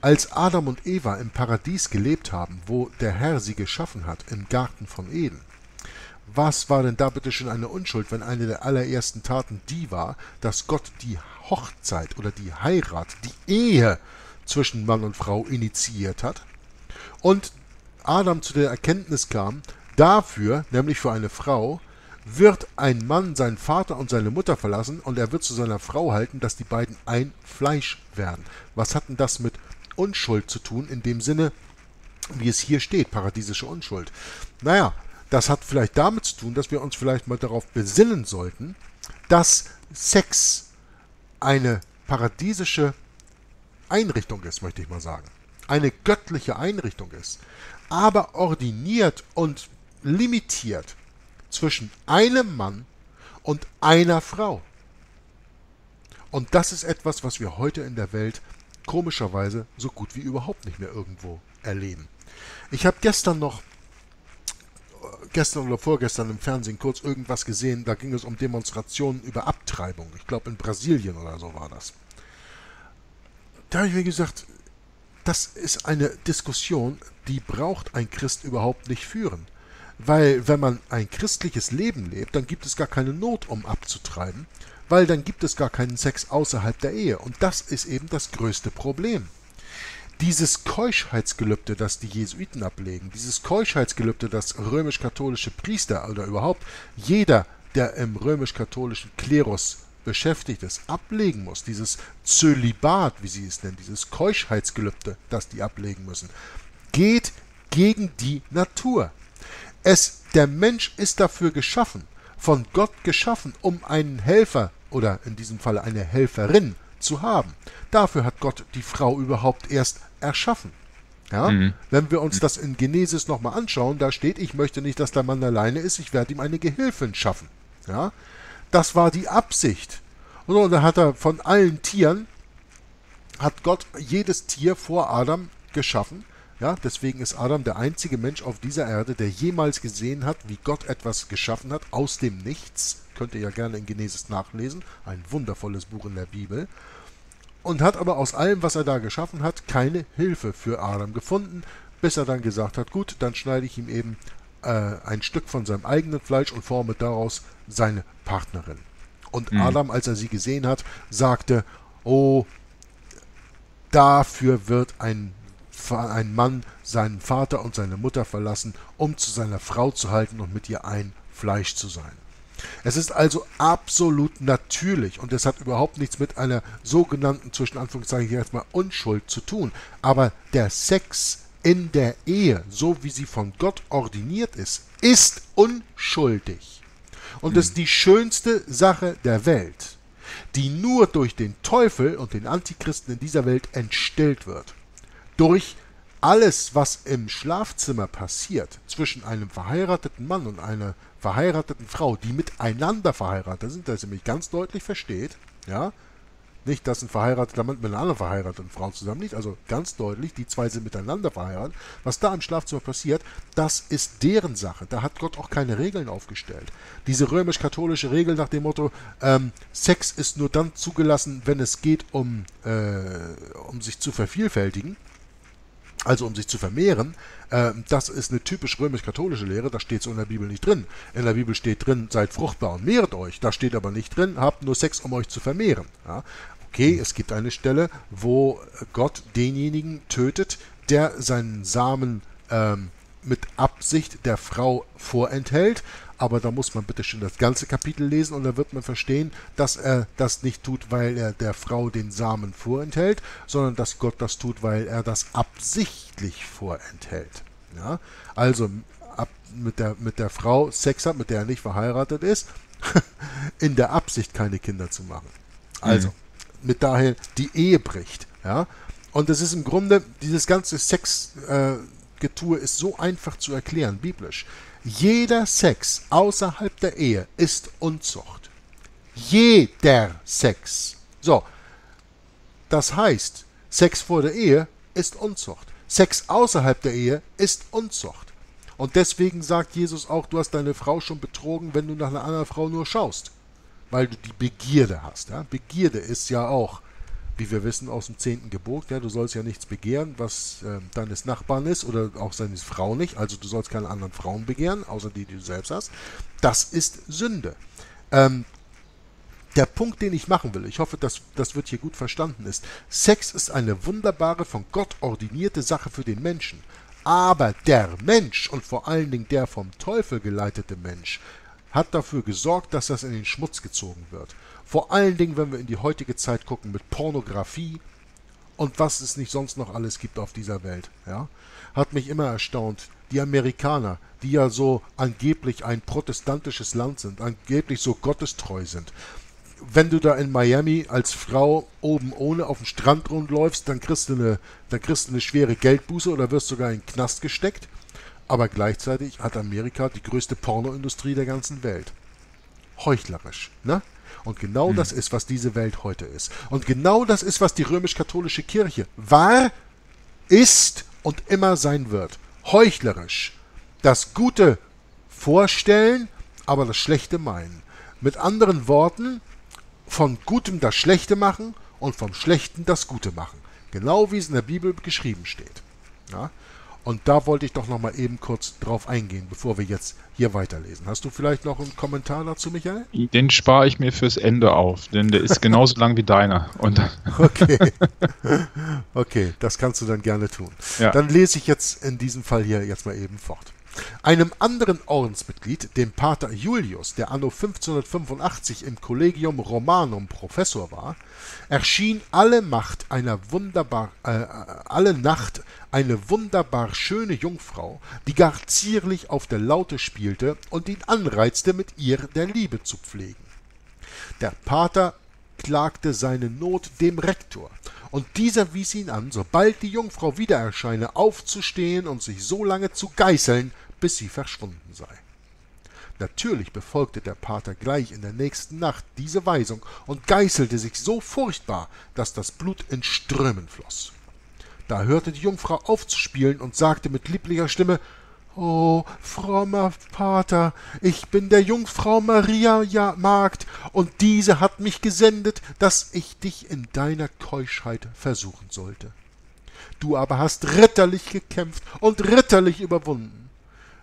Als Adam und Eva im Paradies gelebt haben, wo der Herr sie geschaffen hat, im Garten von Eden, was war denn da bitteschön eine Unschuld, wenn eine der allerersten Taten die war, dass Gott die Hochzeit oder die Heirat, die Ehe zwischen Mann und Frau initiiert hat und Adam zu der Erkenntnis kam, dafür, nämlich für eine Frau, wird ein Mann seinen Vater und seine Mutter verlassen und er wird zu seiner Frau halten, dass die beiden ein Fleisch werden. Was hat denn das mit Unschuld zu tun, in dem Sinne, wie es hier steht, paradiesische Unschuld? Naja, das hat vielleicht damit zu tun, dass wir uns vielleicht mal darauf besinnen sollten, dass Sex eine paradiesische Einrichtung ist, möchte ich mal sagen. Eine göttliche Einrichtung ist, aber ordiniert und limitiert zwischen einem Mann und einer Frau. Und das ist etwas, was wir heute in der Welt komischerweise so gut wie überhaupt nicht mehr irgendwo erleben. Ich habe gestern noch, gestern oder vorgestern im Fernsehen kurz irgendwas gesehen, da ging es um Demonstrationen über Abtreibung. Ich glaube in Brasilien oder so war das. Da habe ich mir gesagt, das ist eine Diskussion, die braucht ein Christ überhaupt nicht führen. Weil wenn man ein christliches Leben lebt, dann gibt es gar keine Not, um abzutreiben, weil dann gibt es gar keinen Sex außerhalb der Ehe. Und das ist eben das größte Problem. Dieses Keuschheitsgelübde, das die Jesuiten ablegen, dieses Keuschheitsgelübde, das römisch-katholische Priester oder überhaupt jeder, der im römisch-katholischen Klerus beschäftigt ist, ablegen muss, dieses Zölibat, wie sie es nennen, dieses Keuschheitsgelübde, das die ablegen müssen, geht gegen die Natur. Es, der Mensch ist dafür geschaffen, von Gott geschaffen, um einen Helfer oder in diesem Fall eine Helferin zu haben. Dafür hat Gott die Frau überhaupt erst erschaffen. Ja? Mhm. Wenn wir uns das in Genesis nochmal anschauen, da steht, ich möchte nicht, dass der Mann alleine ist, ich werde ihm eine Gehilfin schaffen. Ja? Das war die Absicht. Und da hat er von allen Tieren, hat Gott jedes Tier vor Adam geschaffen. Ja, deswegen ist Adam der einzige Mensch auf dieser Erde, der jemals gesehen hat, wie Gott etwas geschaffen hat, aus dem Nichts. Könnt ihr ja gerne in Genesis nachlesen. Ein wundervolles Buch in der Bibel. Und hat aber aus allem, was er da geschaffen hat, keine Hilfe für Adam gefunden, bis er dann gesagt hat, gut, dann schneide ich ihm eben äh, ein Stück von seinem eigenen Fleisch und forme daraus seine Partnerin. Und mhm. Adam, als er sie gesehen hat, sagte, oh, dafür wird ein ein Mann seinen Vater und seine Mutter verlassen, um zu seiner Frau zu halten und mit ihr ein Fleisch zu sein. Es ist also absolut natürlich und es hat überhaupt nichts mit einer sogenannten, zwischen Anführungszeichen hier jetzt mal, Unschuld zu tun. Aber der Sex in der Ehe, so wie sie von Gott ordiniert ist, ist unschuldig. Und es ist die schönste Sache der Welt, die nur durch den Teufel und den Antichristen in dieser Welt entstellt wird. Durch alles, was im Schlafzimmer passiert, zwischen einem verheirateten Mann und einer verheirateten Frau, die miteinander verheiratet sind, dass ihr mich ganz deutlich versteht, ja, nicht, dass ein verheirateter Mann mit einer anderen verheirateten Frau zusammenliegt, also ganz deutlich, die zwei sind miteinander verheiratet, was da im Schlafzimmer passiert, das ist deren Sache, da hat Gott auch keine Regeln aufgestellt. Diese römisch-katholische Regel nach dem Motto, ähm, Sex ist nur dann zugelassen, wenn es geht, um, äh, um sich zu vervielfältigen, also um sich zu vermehren, äh, das ist eine typisch römisch-katholische Lehre, da steht so in der Bibel nicht drin. In der Bibel steht drin, seid fruchtbar und mehret euch. Da steht aber nicht drin, habt nur Sex, um euch zu vermehren. Ja? Okay, es gibt eine Stelle, wo Gott denjenigen tötet, der seinen Samen ähm, mit Absicht der Frau vorenthält. Aber da muss man bitte schön das ganze Kapitel lesen und da wird man verstehen, dass er das nicht tut, weil er der Frau den Samen vorenthält, sondern dass Gott das tut, weil er das absichtlich vorenthält. Ja? Also ab, mit, der, mit der Frau Sex hat, mit der er nicht verheiratet ist, in der Absicht keine Kinder zu machen. Also mhm. mit daher die Ehe bricht. Ja? Und es ist im Grunde, dieses ganze Sexgetue äh, ist so einfach zu erklären, biblisch. Jeder Sex außerhalb der Ehe ist Unzucht. Jeder Sex. So, das heißt, Sex vor der Ehe ist Unzucht. Sex außerhalb der Ehe ist Unzucht. Und deswegen sagt Jesus auch, du hast deine Frau schon betrogen, wenn du nach einer anderen Frau nur schaust. Weil du die Begierde hast. Ja? Begierde ist ja auch, wie wir wissen, aus dem zehnten Gebot, ja, du sollst ja nichts begehren, was äh, deines Nachbarn ist oder auch seines Frau nicht, also du sollst keine anderen Frauen begehren, außer die, die du selbst hast, das ist Sünde. Ähm, der Punkt, den ich machen will, ich hoffe, dass das wird hier gut verstanden ist, Sex ist eine wunderbare, von Gott ordinierte Sache für den Menschen, aber der Mensch und vor allen Dingen der vom Teufel geleitete Mensch hat dafür gesorgt, dass das in den Schmutz gezogen wird. Vor allen Dingen, wenn wir in die heutige Zeit gucken mit Pornografie und was es nicht sonst noch alles gibt auf dieser Welt. Ja? Hat mich immer erstaunt, die Amerikaner, die ja so angeblich ein protestantisches Land sind, angeblich so gottestreu sind. Wenn du da in Miami als Frau oben ohne auf dem Strand rumläufst, dann kriegst du eine, dann kriegst du eine schwere Geldbuße oder wirst sogar in den Knast gesteckt. Aber gleichzeitig hat Amerika die größte Pornoindustrie der ganzen Welt. Heuchlerisch, ne? Und genau hm. das ist, was diese Welt heute ist. Und genau das ist, was die römisch-katholische Kirche war, ist und immer sein wird. Heuchlerisch. Das Gute vorstellen, aber das Schlechte meinen. Mit anderen Worten, von Gutem das Schlechte machen und vom Schlechten das Gute machen. Genau wie es in der Bibel geschrieben steht. Ja? Und da wollte ich doch nochmal eben kurz drauf eingehen, bevor wir jetzt hier weiterlesen. Hast du vielleicht noch einen Kommentar dazu, Michael? Den spare ich mir fürs Ende auf, denn der ist genauso lang wie deiner. Und okay. Okay, das kannst du dann gerne tun. Ja. Dann lese ich jetzt in diesem Fall hier jetzt mal eben fort. Einem anderen Ordensmitglied, dem Pater Julius, der anno fünfzehnhundertfünfundachtzig im Collegium Romanum Professor war, erschien alle, Macht einer wunderbar, äh, alle Nacht eine wunderbar schöne Jungfrau, die gar zierlich auf der Laute spielte und ihn anreizte, mit ihr der Liebe zu pflegen. Der Pater klagte seine Not dem Rektor, und dieser wies ihn an, sobald die Jungfrau wieder erscheine, aufzustehen und sich so lange zu geißeln, bis sie verschwunden sei. Natürlich befolgte der Pater gleich in der nächsten Nacht diese Weisung und geißelte sich so furchtbar, dass das Blut in Strömen floss. Da hörte die Jungfrau auf zu spielen und sagte mit lieblicher Stimme: »Oh, frommer Pater, ich bin der Jungfrau Maria, ja, Magd, und diese hat mich gesendet, dass ich dich in deiner Keuschheit versuchen sollte. Du aber hast ritterlich gekämpft und ritterlich überwunden.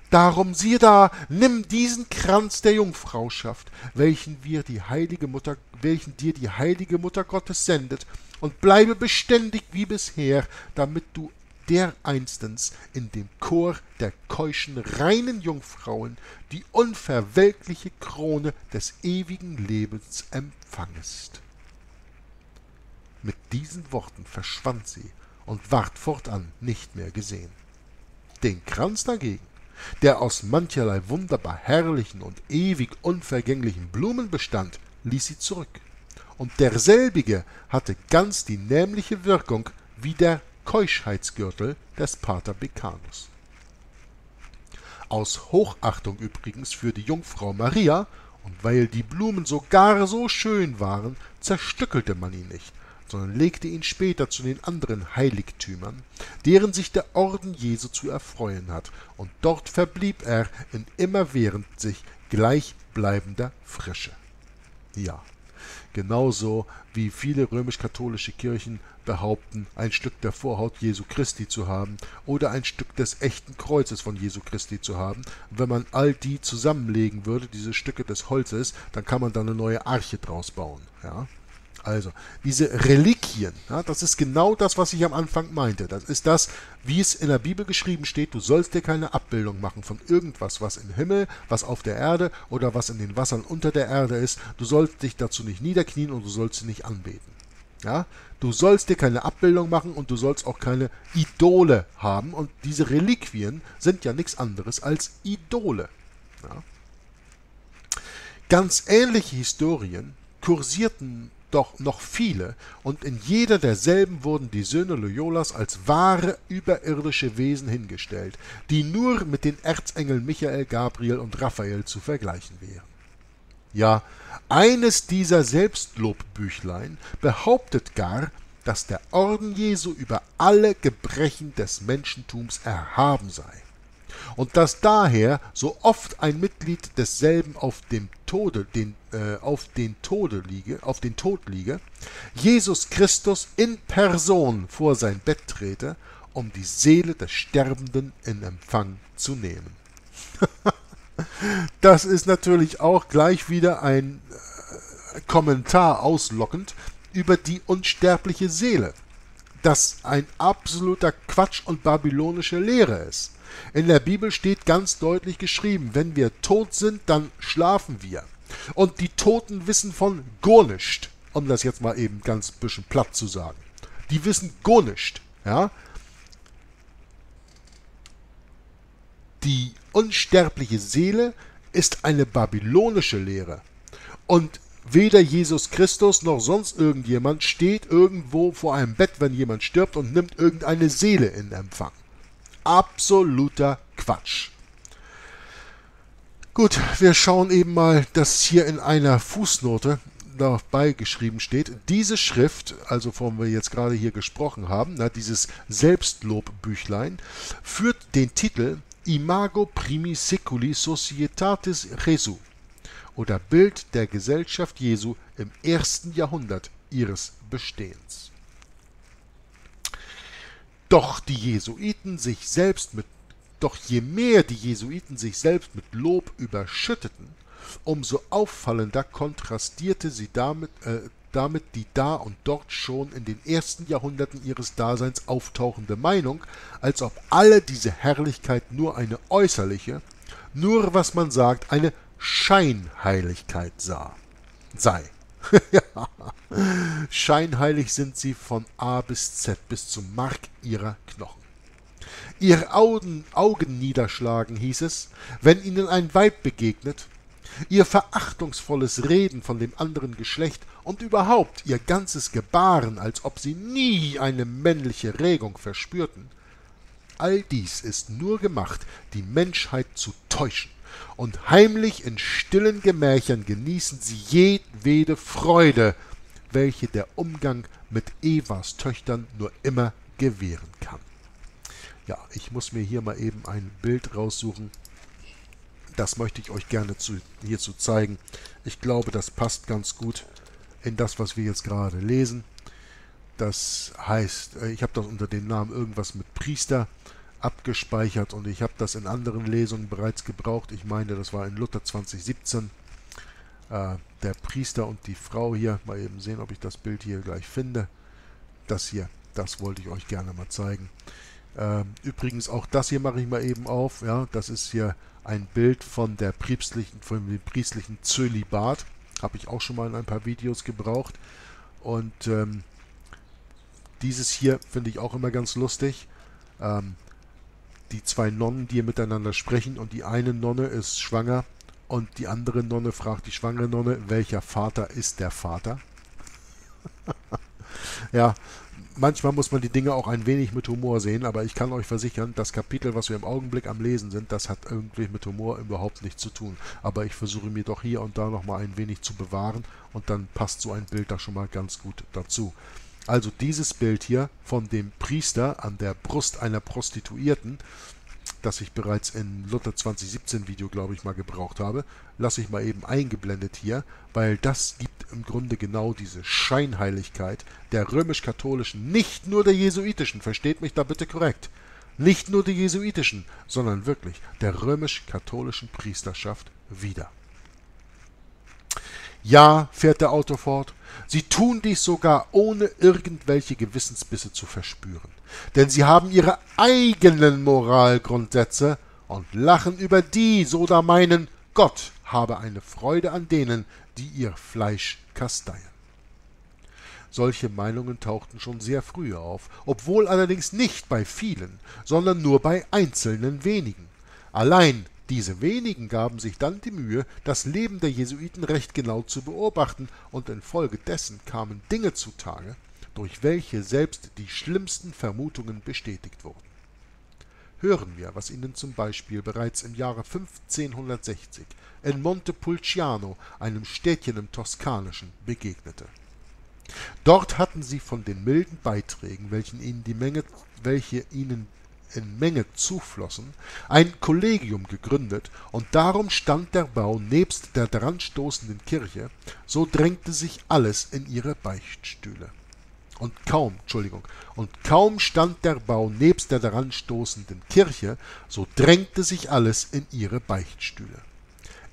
Darum siehe da, nimm diesen Kranz der Jungfrauschaft, welchen, wir die heilige Mutter, welchen dir die heilige Mutter Gottes sendet, und bleibe beständig wie bisher, damit du dereinstens in dem Chor der keuschen reinen Jungfrauen die unverwelkliche Krone des ewigen Lebens empfangest.« Mit diesen Worten verschwand sie und ward fortan nicht mehr gesehen. Den Kranz dagegen, der aus mancherlei wunderbar herrlichen und ewig unvergänglichen Blumen bestand, ließ sie zurück, und derselbige hatte ganz die nämliche Wirkung wie der Keuschheitsgürtel des Pater Becanus. Aus Hochachtung übrigens für die Jungfrau Maria, und weil die Blumen sogar so schön waren, zerstückelte man ihn nicht, sondern legte ihn später zu den anderen Heiligtümern, deren sich der Orden Jesu zu erfreuen hat, und dort verblieb er in immerwährend sich gleichbleibender Frische. Ja, genauso wie viele römisch-katholische Kirchen behaupten, ein Stück der Vorhaut Jesu Christi zu haben oder ein Stück des echten Kreuzes von Jesu Christi zu haben. Wenn man all die zusammenlegen würde, diese Stücke des Holzes, dann kann man da eine neue Arche draus bauen. Ja? Also, diese Reliquien, ja, das ist genau das, was ich am Anfang meinte. Das ist das, wie es in der Bibel geschrieben steht: Du sollst dir keine Abbildung machen von irgendwas, was im Himmel, was auf der Erde oder was in den Wassern unter der Erde ist. Du sollst dich dazu nicht niederknien und du sollst sie nicht anbeten. Ja? Du sollst dir keine Abbildung machen und du sollst auch keine Idole haben. Und diese Reliquien sind ja nichts anderes als Idole. Ja? Ganz ähnliche Historien kursierten doch noch viele, und in jeder derselben wurden die Söhne Loyolas als wahre überirdische Wesen hingestellt, die nur mit den Erzengeln Michael, Gabriel und Raphael zu vergleichen wären. Ja, eines dieser Selbstlobbüchlein behauptet gar, dass der Orden Jesu über alle Gebrechen des Menschentums erhaben sei und dass daher so oft ein Mitglied desselben auf dem Tode, den, äh, auf den Tode liege, auf den Tod liege, Jesus Christus in Person vor sein Bett trete, um die Seele des Sterbenden in Empfang zu nehmen. Das ist natürlich auch gleich wieder ein äh, Kommentar auslockend über die unsterbliche Seele, dass ein absoluter Quatsch und babylonische Lehre ist. In der Bibel steht ganz deutlich geschrieben, wenn wir tot sind, dann schlafen wir. Und die Toten wissen von gar nichts, um das jetzt mal eben ganz bisschen platt zu sagen. Die wissen gar nichts, ja. Die unsterbliche Seele ist eine babylonische Lehre. Und weder Jesus Christus noch sonst irgendjemand steht irgendwo vor einem Bett, wenn jemand stirbt, und nimmt irgendeine Seele in Empfang. Absoluter Quatsch. Gut, wir schauen eben mal, dass hier in einer Fußnote dabei geschrieben steht, diese Schrift, also von der wir jetzt gerade hier gesprochen haben, na, dieses Selbstlobbüchlein, führt den Titel Imago Primi Seculi Societatis Jesu oder Bild der Gesellschaft Jesu im ersten Jahrhundert ihres Bestehens. Doch die Jesuiten sich selbst mit, doch je mehr die Jesuiten sich selbst mit Lob überschütteten, umso auffallender kontrastierte sie damit, äh, damit die da und dort schon in den ersten Jahrhunderten ihres Daseins auftauchende Meinung, als ob alle diese Herrlichkeit nur eine äußerliche, nur, was man sagt, eine Scheinheiligkeit sah, sei. Ja. Scheinheilig sind sie von A bis Z, bis zum Mark ihrer Knochen. Ihre Augen, Augen niederschlagen, hieß es, wenn ihnen ein Weib begegnet, ihr verachtungsvolles Reden von dem anderen Geschlecht und überhaupt ihr ganzes Gebaren, als ob sie nie eine männliche Regung verspürten. All dies ist nur gemacht, die Menschheit zu täuschen, und heimlich in stillen Gemächern genießen sie jedwede Freude, welche der Umgang mit Evas Töchtern nur immer gewähren kann. Ja, ich muss mir hier mal eben ein Bild raussuchen. Das möchte ich euch gerne zu, hierzu zeigen. Ich glaube, das passt ganz gut in das, was wir jetzt gerade lesen. Das heißt, ich habe das unter dem Namen irgendwas mit Priester abgespeichert und ich habe das in anderen Lesungen bereits gebraucht. Ich meine, das war in Luther zwanzig siebzehn. Äh, der Priester und die Frau hier. Mal eben sehen, ob ich das Bild hier gleich finde. Das hier, das wollte ich euch gerne mal zeigen. Äh, übrigens, auch das hier mache ich mal eben auf. Ja, das ist hier ein Bild von, der priestlichen, von dem priestlichen Zölibat. Habe ich auch schon mal in ein paar Videos gebraucht. Und ähm, dieses hier finde ich auch immer ganz lustig. Ähm, die zwei Nonnen, die miteinander sprechen, und die eine Nonne ist schwanger und die andere Nonne fragt die schwangere Nonne, welcher Vater ist der Vater? Ja, manchmal muss man die Dinge auch ein wenig mit Humor sehen, aber ich kann euch versichern, das Kapitel, was wir im Augenblick am Lesen sind, das hat irgendwie mit Humor überhaupt nichts zu tun. Aber ich versuche mir doch hier und da nochmal ein wenig zu bewahren und dann passt so ein Bild da schon mal ganz gut dazu. Also dieses Bild hier von dem Priester an der Brust einer Prostituierten, das ich bereits in Luther zwanzig siebzehn Video, glaube ich, mal gebraucht habe, lasse ich mal eben eingeblendet hier, weil das gibt im Grunde genau diese Scheinheiligkeit der römisch-katholischen, nicht nur der jesuitischen, versteht mich da bitte korrekt, nicht nur der jesuitischen, sondern wirklich der römisch-katholischen Priesterschaft wieder. Ja, fährt der Autor fort, sie tun dies sogar ohne irgendwelche Gewissensbisse zu verspüren, denn sie haben ihre eigenen Moralgrundsätze und lachen über die, so da meinen, Gott habe eine Freude an denen, die ihr Fleisch kasteien. Solche Meinungen tauchten schon sehr früh auf, obwohl allerdings nicht bei vielen, sondern nur bei einzelnen wenigen. Allein diese wenigen gaben sich dann die Mühe, das Leben der Jesuiten recht genau zu beobachten, und infolgedessen kamen Dinge zutage, durch welche selbst die schlimmsten Vermutungen bestätigt wurden. Hören wir, was ihnen zum Beispiel bereits im Jahre fünfzehnhundertsechzig in Montepulciano, einem Städtchen im Toskanischen, begegnete. Dort hatten sie von den milden Beiträgen, welchen ihnen die Menge, welche ihnen in Menge zuflossen, ein Kollegium gegründet, und darum stand der Bau nebst der dranstoßenden Kirche, so drängte sich alles in ihre Beichtstühle. Und kaum, Entschuldigung, und kaum stand der Bau nebst der daranstoßenden Kirche, so drängte sich alles in ihre Beichtstühle.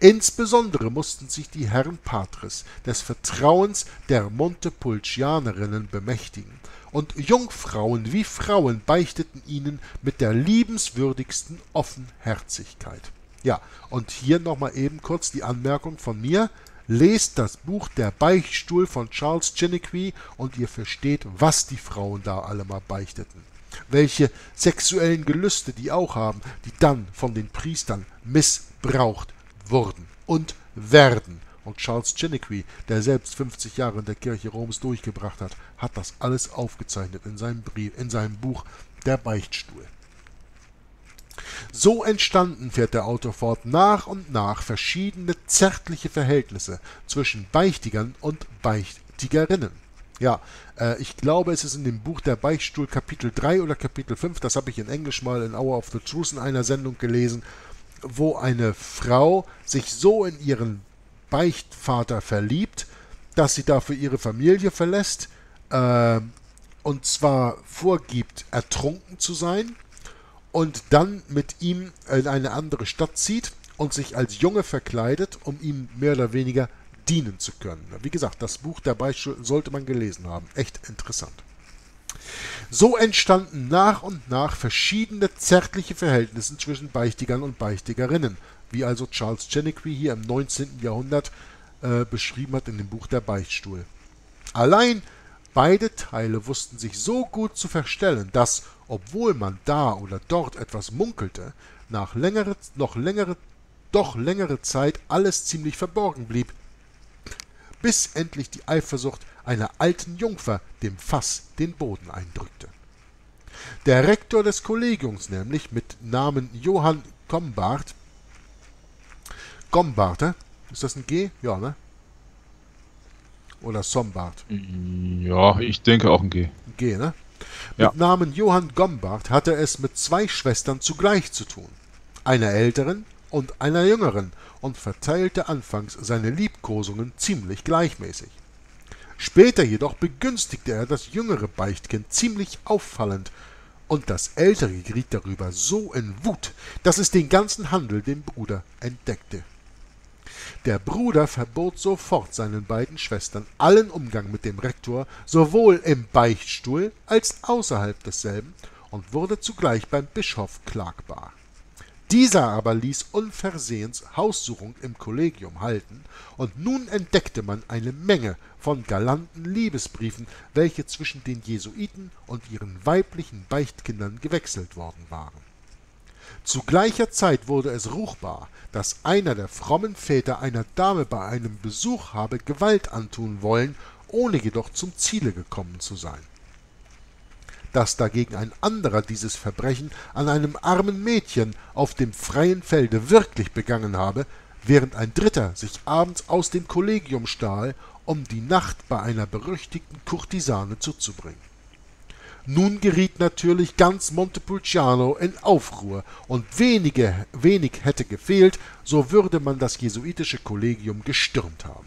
Insbesondere mussten sich die Herren Patres des Vertrauens der Montepulcianerinnen bemächtigen, und Jungfrauen wie Frauen beichteten ihnen mit der liebenswürdigsten Offenherzigkeit. Ja, und hier nochmal eben kurz die Anmerkung von mir: Lest das Buch Der Beichtstuhl von Charles Chiniquy und ihr versteht, was die Frauen da alle mal beichteten. Welche sexuellen Gelüste die auch haben, die dann von den Priestern missbraucht wurden und werden. Und Charles Chiniquy, der selbst fünfzig Jahre in der Kirche Roms durchgebracht hat, hat das alles aufgezeichnet in seinem Brief, in seinem Buch Der Beichtstuhl. So entstanden, fährt der Autor fort, nach und nach verschiedene zärtliche Verhältnisse zwischen Beichtigern und Beichtigerinnen. Ja, äh, ich glaube, es ist in dem Buch Der Beichtstuhl Kapitel drei oder Kapitel fünf, das habe ich in Englisch mal in Hour of the Truth in einer Sendung gelesen, wo eine Frau sich so in ihren Beichtvater verliebt, dass sie dafür ihre Familie verlässt, äh, und zwar vorgibt, ertrunken zu sein, und dann mit ihm in eine andere Stadt zieht und sich als Junge verkleidet, um ihm mehr oder weniger dienen zu können. Wie gesagt, das Buch Der Beichtstuhl sollte man gelesen haben. Echt interessant. So entstanden nach und nach verschiedene zärtliche Verhältnisse zwischen Beichtigern und Beichtigerinnen, wie also Charles Chiniquy hier im neunzehnten Jahrhundert äh, beschrieben hat in dem Buch Der Beichtstuhl. Allein beide Teile wussten sich so gut zu verstellen, dass, obwohl man da oder dort etwas munkelte, nach längere, noch längere, doch längere Zeit alles ziemlich verborgen blieb, bis endlich die Eifersucht einer alten Jungfer dem Fass den Boden eindrückte. Der Rektor des Kollegiums nämlich, mit Namen Johann Gombart, Gombarte, ist das ein G? Ja, ne? Oder Sombart? Ja, ich denke auch ein G. Ein G, ne? Mit ja. Namen Johann Gombart hatte es mit zwei Schwestern zugleich zu tun, einer älteren und einer jüngeren, und verteilte anfangs seine Liebkosungen ziemlich gleichmäßig. Später jedoch begünstigte er das jüngere Beichtkind ziemlich auffallend, und das ältere geriet darüber so in Wut, dass es den ganzen Handel dem Bruder entdeckte. Der Bruder verbot sofort seinen beiden Schwestern allen Umgang mit dem Rektor, sowohl im Beichtstuhl als außerhalb desselben, und wurde zugleich beim Bischof klagbar. Dieser aber ließ unversehens Haussuchung im Kollegium halten, und nun entdeckte man eine Menge von galanten Liebesbriefen, welche zwischen den Jesuiten und ihren weiblichen Beichtkindern gewechselt worden waren. Zu gleicher Zeit wurde es ruchbar, dass einer der frommen Väter einer Dame bei einem Besuch habe Gewalt antun wollen, ohne jedoch zum Ziele gekommen zu sein. Dass dagegen ein anderer dieses Verbrechen an einem armen Mädchen auf dem freien Felde wirklich begangen habe, während ein Dritter sich abends aus dem Kollegium stahl, um die Nacht bei einer berüchtigten Kurtisane zuzubringen. Nun geriet natürlich ganz Montepulciano in Aufruhr, und wenige, wenig hätte gefehlt, so würde man das jesuitische Kollegium gestürmt haben.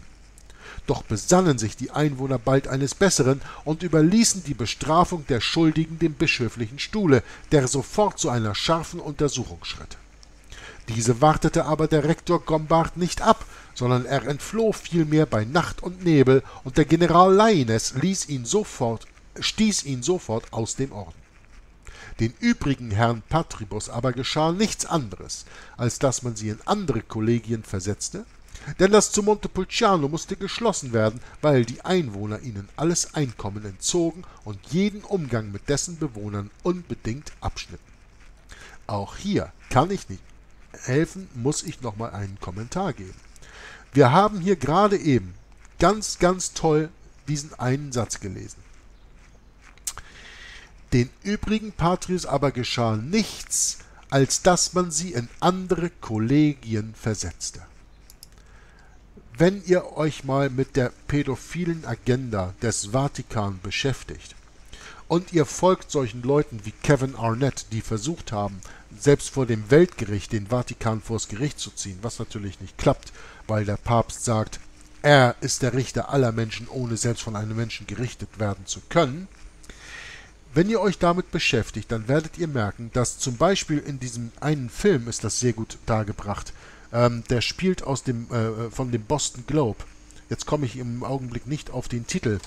Doch besannen sich die Einwohner bald eines Besseren und überließen die Bestrafung der Schuldigen dem bischöflichen Stuhle, der sofort zu einer scharfen Untersuchung schritt. Diese wartete aber der Rektor Gombart nicht ab, sondern er entfloh vielmehr bei Nacht und Nebel, und der General Laines ließ ihn sofort stieß ihn sofort aus dem Orden. Den übrigen Herrn Patribus aber geschah nichts anderes, als dass man sie in andere Kollegien versetzte, denn das zu Montepulciano musste geschlossen werden, weil die Einwohner ihnen alles Einkommen entzogen und jeden Umgang mit dessen Bewohnern unbedingt abschnitten. Auch hier kann ich nicht helfen, muss ich nochmal einen Kommentar geben. Wir haben hier gerade eben ganz, ganz toll diesen einen Satz gelesen. Den übrigen Patres aber geschah nichts, als dass man sie in andere Kollegien versetzte. Wenn ihr euch mal mit der pädophilen Agenda des Vatikan beschäftigt und ihr folgt solchen Leuten wie Kevin Arnett, die versucht haben, selbst vor dem Weltgericht den Vatikan vors Gericht zu ziehen, was natürlich nicht klappt, weil der Papst sagt, er ist der Richter aller Menschen, ohne selbst von einem Menschen gerichtet werden zu können. Wenn ihr euch damit beschäftigt, dann werdet ihr merken, dass zum Beispiel in diesem einen Film ist das sehr gut dargebracht, Ähm, der spielt aus dem, äh, von dem Boston Globe. Jetzt komme ich im Augenblick nicht auf den Titel.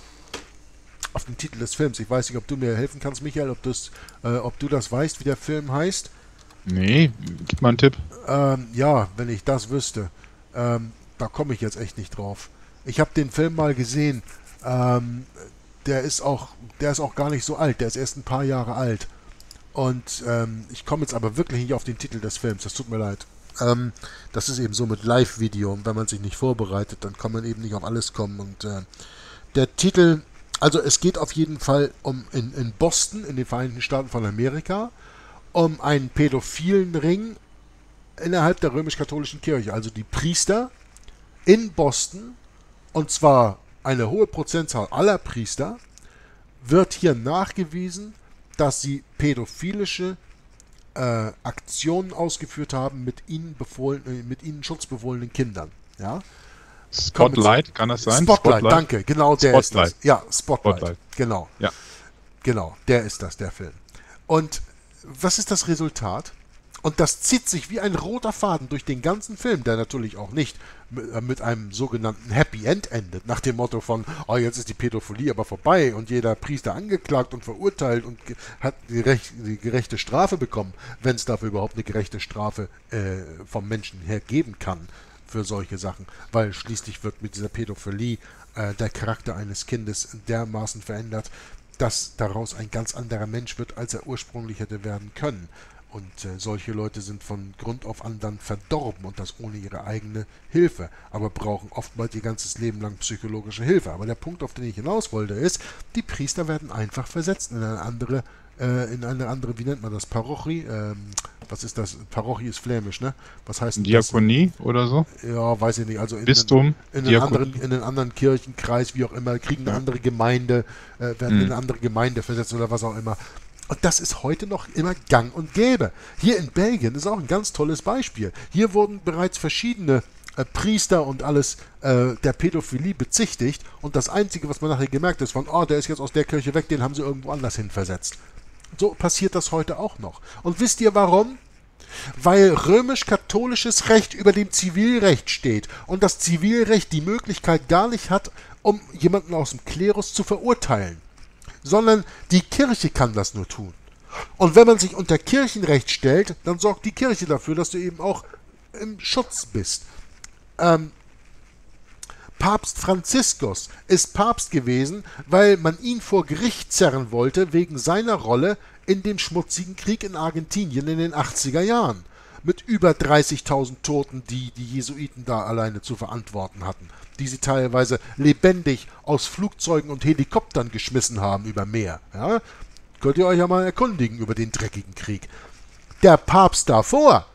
Auf den Titel des Films. Ich weiß nicht, ob du mir helfen kannst, Michael, ob, das, äh, ob du das weißt, wie der Film heißt. Nee, gib mal einen Tipp. Ähm, ja, wenn ich das wüsste. Ähm, da komme ich jetzt echt nicht drauf. Ich habe den Film mal gesehen. Ähm, der ist auch, der ist auch gar nicht so alt. Der ist erst ein paar Jahre alt. Und ähm, ich komme jetzt aber wirklich nicht auf den Titel des Films. Das tut mir leid. Ähm, das ist eben so mit Live-Video. Und wenn man sich nicht vorbereitet, dann kann man eben nicht auf alles kommen. Und äh, der Titel... Also es geht auf jeden Fall um in, in Boston, in den Vereinigten Staaten von Amerika, um einen pädophilen Ring innerhalb der römisch-katholischen Kirche. Also die Priester in Boston, und zwar eine hohe Prozentzahl aller Priester, wird hier nachgewiesen, dass sie pädophilische äh, Aktionen ausgeführt haben mit ihnen, befohlen, mit ihnen schutzbefohlenen Kindern. Ja. Spotlight, kann das sein? Spotlight, Spotlight, danke, genau der Spotlight. ist das. Ja, Spotlight, Spotlight. genau. Ja. Genau, der ist das, der Film. Und was ist das Resultat? Und das zieht sich wie ein roter Faden durch den ganzen Film, der natürlich auch nicht mit einem sogenannten Happy End endet, nach dem Motto von, oh, jetzt ist die Pädophilie aber vorbei und jeder Priester angeklagt und verurteilt und hat die, recht, die gerechte Strafe bekommen, wenn es dafür überhaupt eine gerechte Strafe äh, vom Menschen her geben kann. Für solche Sachen, weil schließlich wird mit dieser Pädophilie äh, der Charakter eines Kindes dermaßen verändert, dass daraus ein ganz anderer Mensch wird, als er ursprünglich hätte werden können. Und äh, solche Leute sind von Grund auf an dann verdorben und das ohne ihre eigene Hilfe, aber brauchen oftmals ihr ganzes Leben lang psychologische Hilfe. Aber der Punkt, auf den ich hinaus wollte, ist, die Priester werden einfach versetzt in eine andere, äh, in eine andere, wie nennt man das, Parochie, ähm, was ist das? Parochie ist flämisch, ne? Was heißt das? Diakonie oder so? Ja, weiß ich nicht. Also in Bistum, einen, in, einen anderen, in einen anderen Kirchenkreis, wie auch immer, kriegen eine andere Gemeinde, äh, werden hm. in eine andere Gemeinde versetzt oder was auch immer. Und das ist heute noch immer gang und gäbe. Hier in Belgien ist auch ein ganz tolles Beispiel. Hier wurden bereits verschiedene äh, Priester und alles äh, der Pädophilie bezichtigt. Und das Einzige, was man nachher gemerkt hat, ist von, oh, der ist jetzt aus der Kirche weg, den haben sie irgendwo anders hin versetzt. So passiert das heute auch noch. Und wisst ihr warum? Weil römisch-katholisches Recht über dem Zivilrecht steht und das Zivilrecht die Möglichkeit gar nicht hat, um jemanden aus dem Klerus zu verurteilen, sondern die Kirche kann das nur tun. Und wenn man sich unter Kirchenrecht stellt, dann sorgt die Kirche dafür, dass du eben auch im Schutz bist. Ähm, Papst Franziskus ist Papst gewesen, weil man ihn vor Gericht zerren wollte, wegen seiner Rolle in dem schmutzigen Krieg in Argentinien in den achtziger Jahren. Mit über dreißigtausend Toten, die die Jesuiten da alleine zu verantworten hatten, die sie teilweise lebendig aus Flugzeugen und Helikoptern geschmissen haben über Meer. Ja? Könnt ihr euch ja mal erkundigen über den dreckigen Krieg. Der Papst davor,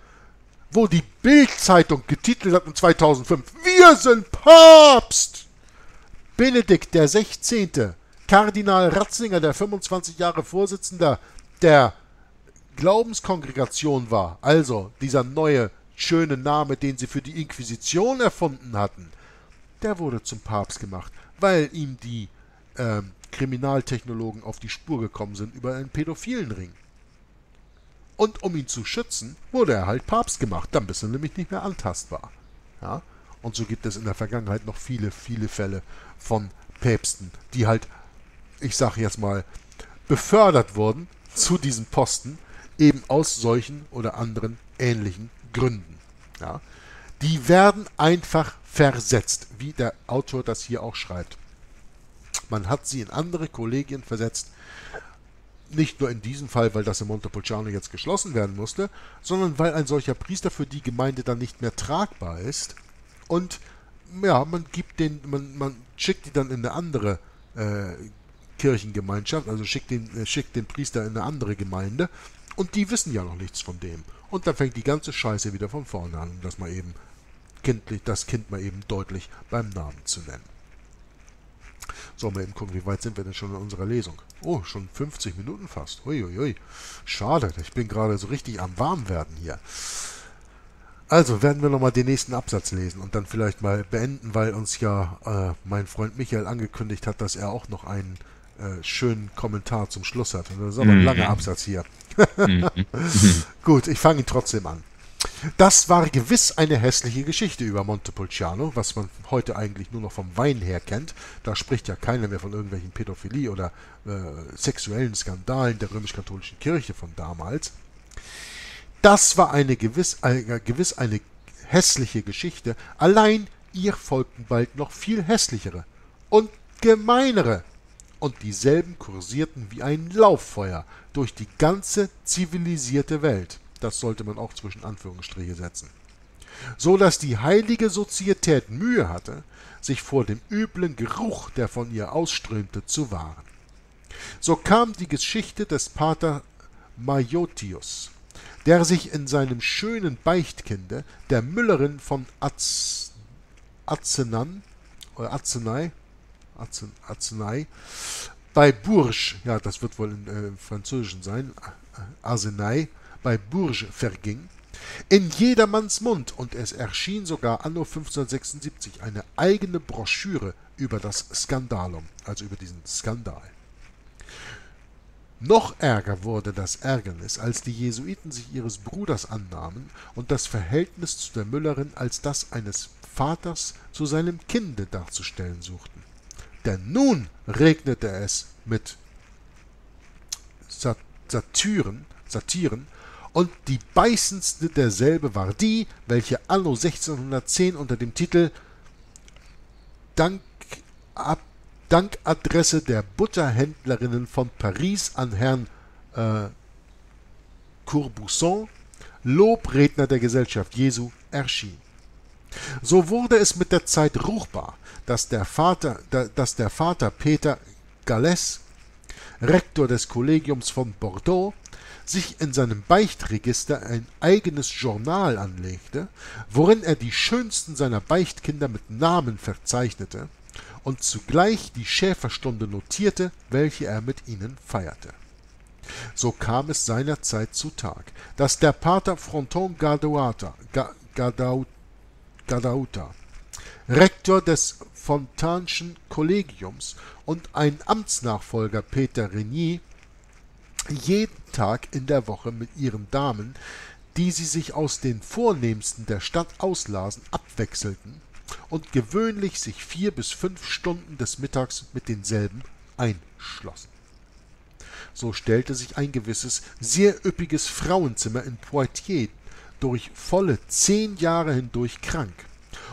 wo die Bild-Zeitung getitelt hat in zweitausendfünf, wir sind Papst! Benedikt der sechzehnte, Kardinal Ratzinger, der fünfundzwanzig Jahre Vorsitzender der Glaubenskongregation war, also dieser neue, schöne Name, den sie für die Inquisition erfunden hatten, der wurde zum Papst gemacht, weil ihm die äh, Kriminaltechnologen auf die Spur gekommen sind über einen pädophilen Ring. Und um ihn zu schützen, wurde er halt Papst gemacht. Dann bist du nämlich nicht mehr antastbar. Ja? Und so gibt es in der Vergangenheit noch viele, viele Fälle von Päpsten, die halt, ich sage jetzt mal, befördert wurden zu diesen Posten, eben aus solchen oder anderen ähnlichen Gründen. Ja? Die werden einfach versetzt, wie der Autor das hier auch schreibt. Man hat sie in andere Kollegien versetzt, nicht nur in diesem Fall, weil das in Montepulciano jetzt geschlossen werden musste, sondern weil ein solcher Priester für die Gemeinde dann nicht mehr tragbar ist und ja, man gibt den, man, man schickt die dann in eine andere äh, Kirchengemeinschaft, also schickt den, äh, schickt den Priester in eine andere Gemeinde und die wissen ja noch nichts von dem. Und dann fängt die ganze Scheiße wieder von vorne an, um das mal eben kindlich, das Kind mal eben deutlich beim Namen zu nennen. So, mal eben gucken, wie weit sind wir denn schon in unserer Lesung? Oh, schon fünfzig Minuten fast. Uiuiui. Schade, ich bin gerade so richtig am Warmwerden hier. Also, werden wir nochmal den nächsten Absatz lesen und dann vielleicht mal beenden, weil uns ja äh, mein Freund Michael angekündigt hat, dass er auch noch einen äh, schönen Kommentar zum Schluss hat. Das ist aber ein mhm. langer Absatz hier. mhm. Gut, ich fange ihn trotzdem an. Das war gewiss eine hässliche Geschichte über Montepulciano, was man heute eigentlich nur noch vom Wein her kennt. Da spricht ja keiner mehr von irgendwelchen Pädophilie oder äh, sexuellen Skandalen der römisch-katholischen Kirche von damals. Das war eine gewiss, äh, gewiss eine hässliche Geschichte, allein ihr folgten bald noch viel hässlichere und gemeinere. Und dieselben kursierten wie ein Lauffeuer durch die ganze zivilisierte Welt. Das sollte man auch zwischen Anführungsstriche setzen. So dass die heilige Sozietät Mühe hatte, sich vor dem üblen Geruch, der von ihr ausströmte, zu wahren. So kam die Geschichte des Pater Maiotius, der sich in seinem schönen Beichtkinde der Müllerin von Az, Azenan, oder Azenai, Azen, Azenai, bei Bourges, ja, das wird wohl im äh, Französischen sein, Azenai, bei Bourges verging, in jedermanns Mund, und es erschien sogar anno fünfzehnhundertsechsundsiebzig eine eigene Broschüre über das Skandalum, also über diesen Skandal. Noch ärger wurde das Ärgernis, als die Jesuiten sich ihres Bruders annahmen und das Verhältnis zu der Müllerin als das eines Vaters zu seinem Kinde darzustellen suchten. Denn nun regnete es mit Satiren, Satiren, und die beißendste derselbe war die, welche anno sechzehnhundertzehn unter dem Titel Dank ab Dankadresse der Butterhändlerinnen von Paris an Herrn äh, Courbousson, Lobredner der Gesellschaft Jesu, erschien. So wurde es mit der Zeit ruchbar, dass der Vater, dass der Vater Peter Gallès, Rektor des Kollegiums von Bordeaux, sich in seinem Beichtregister ein eigenes Journal anlegte, worin er die schönsten seiner Beichtkinder mit Namen verzeichnete, und zugleich die Schäferstunde notierte, welche er mit ihnen feierte. So kam es seinerzeit zutage, dass der Pater Fronton Gadauta, Gadauta, Rektor des Fontanschen Kollegiums und ein Amtsnachfolger Peter Regnier, jeden Tag in der Woche mit ihren Damen, die sie sich aus den Vornehmsten der Stadt auslasen, abwechselten und gewöhnlich sich vier bis fünf Stunden des Mittags mit denselben einschlossen. So stellte sich ein gewisses, sehr üppiges Frauenzimmer in Poitiers durch volle zehn Jahre hindurch krank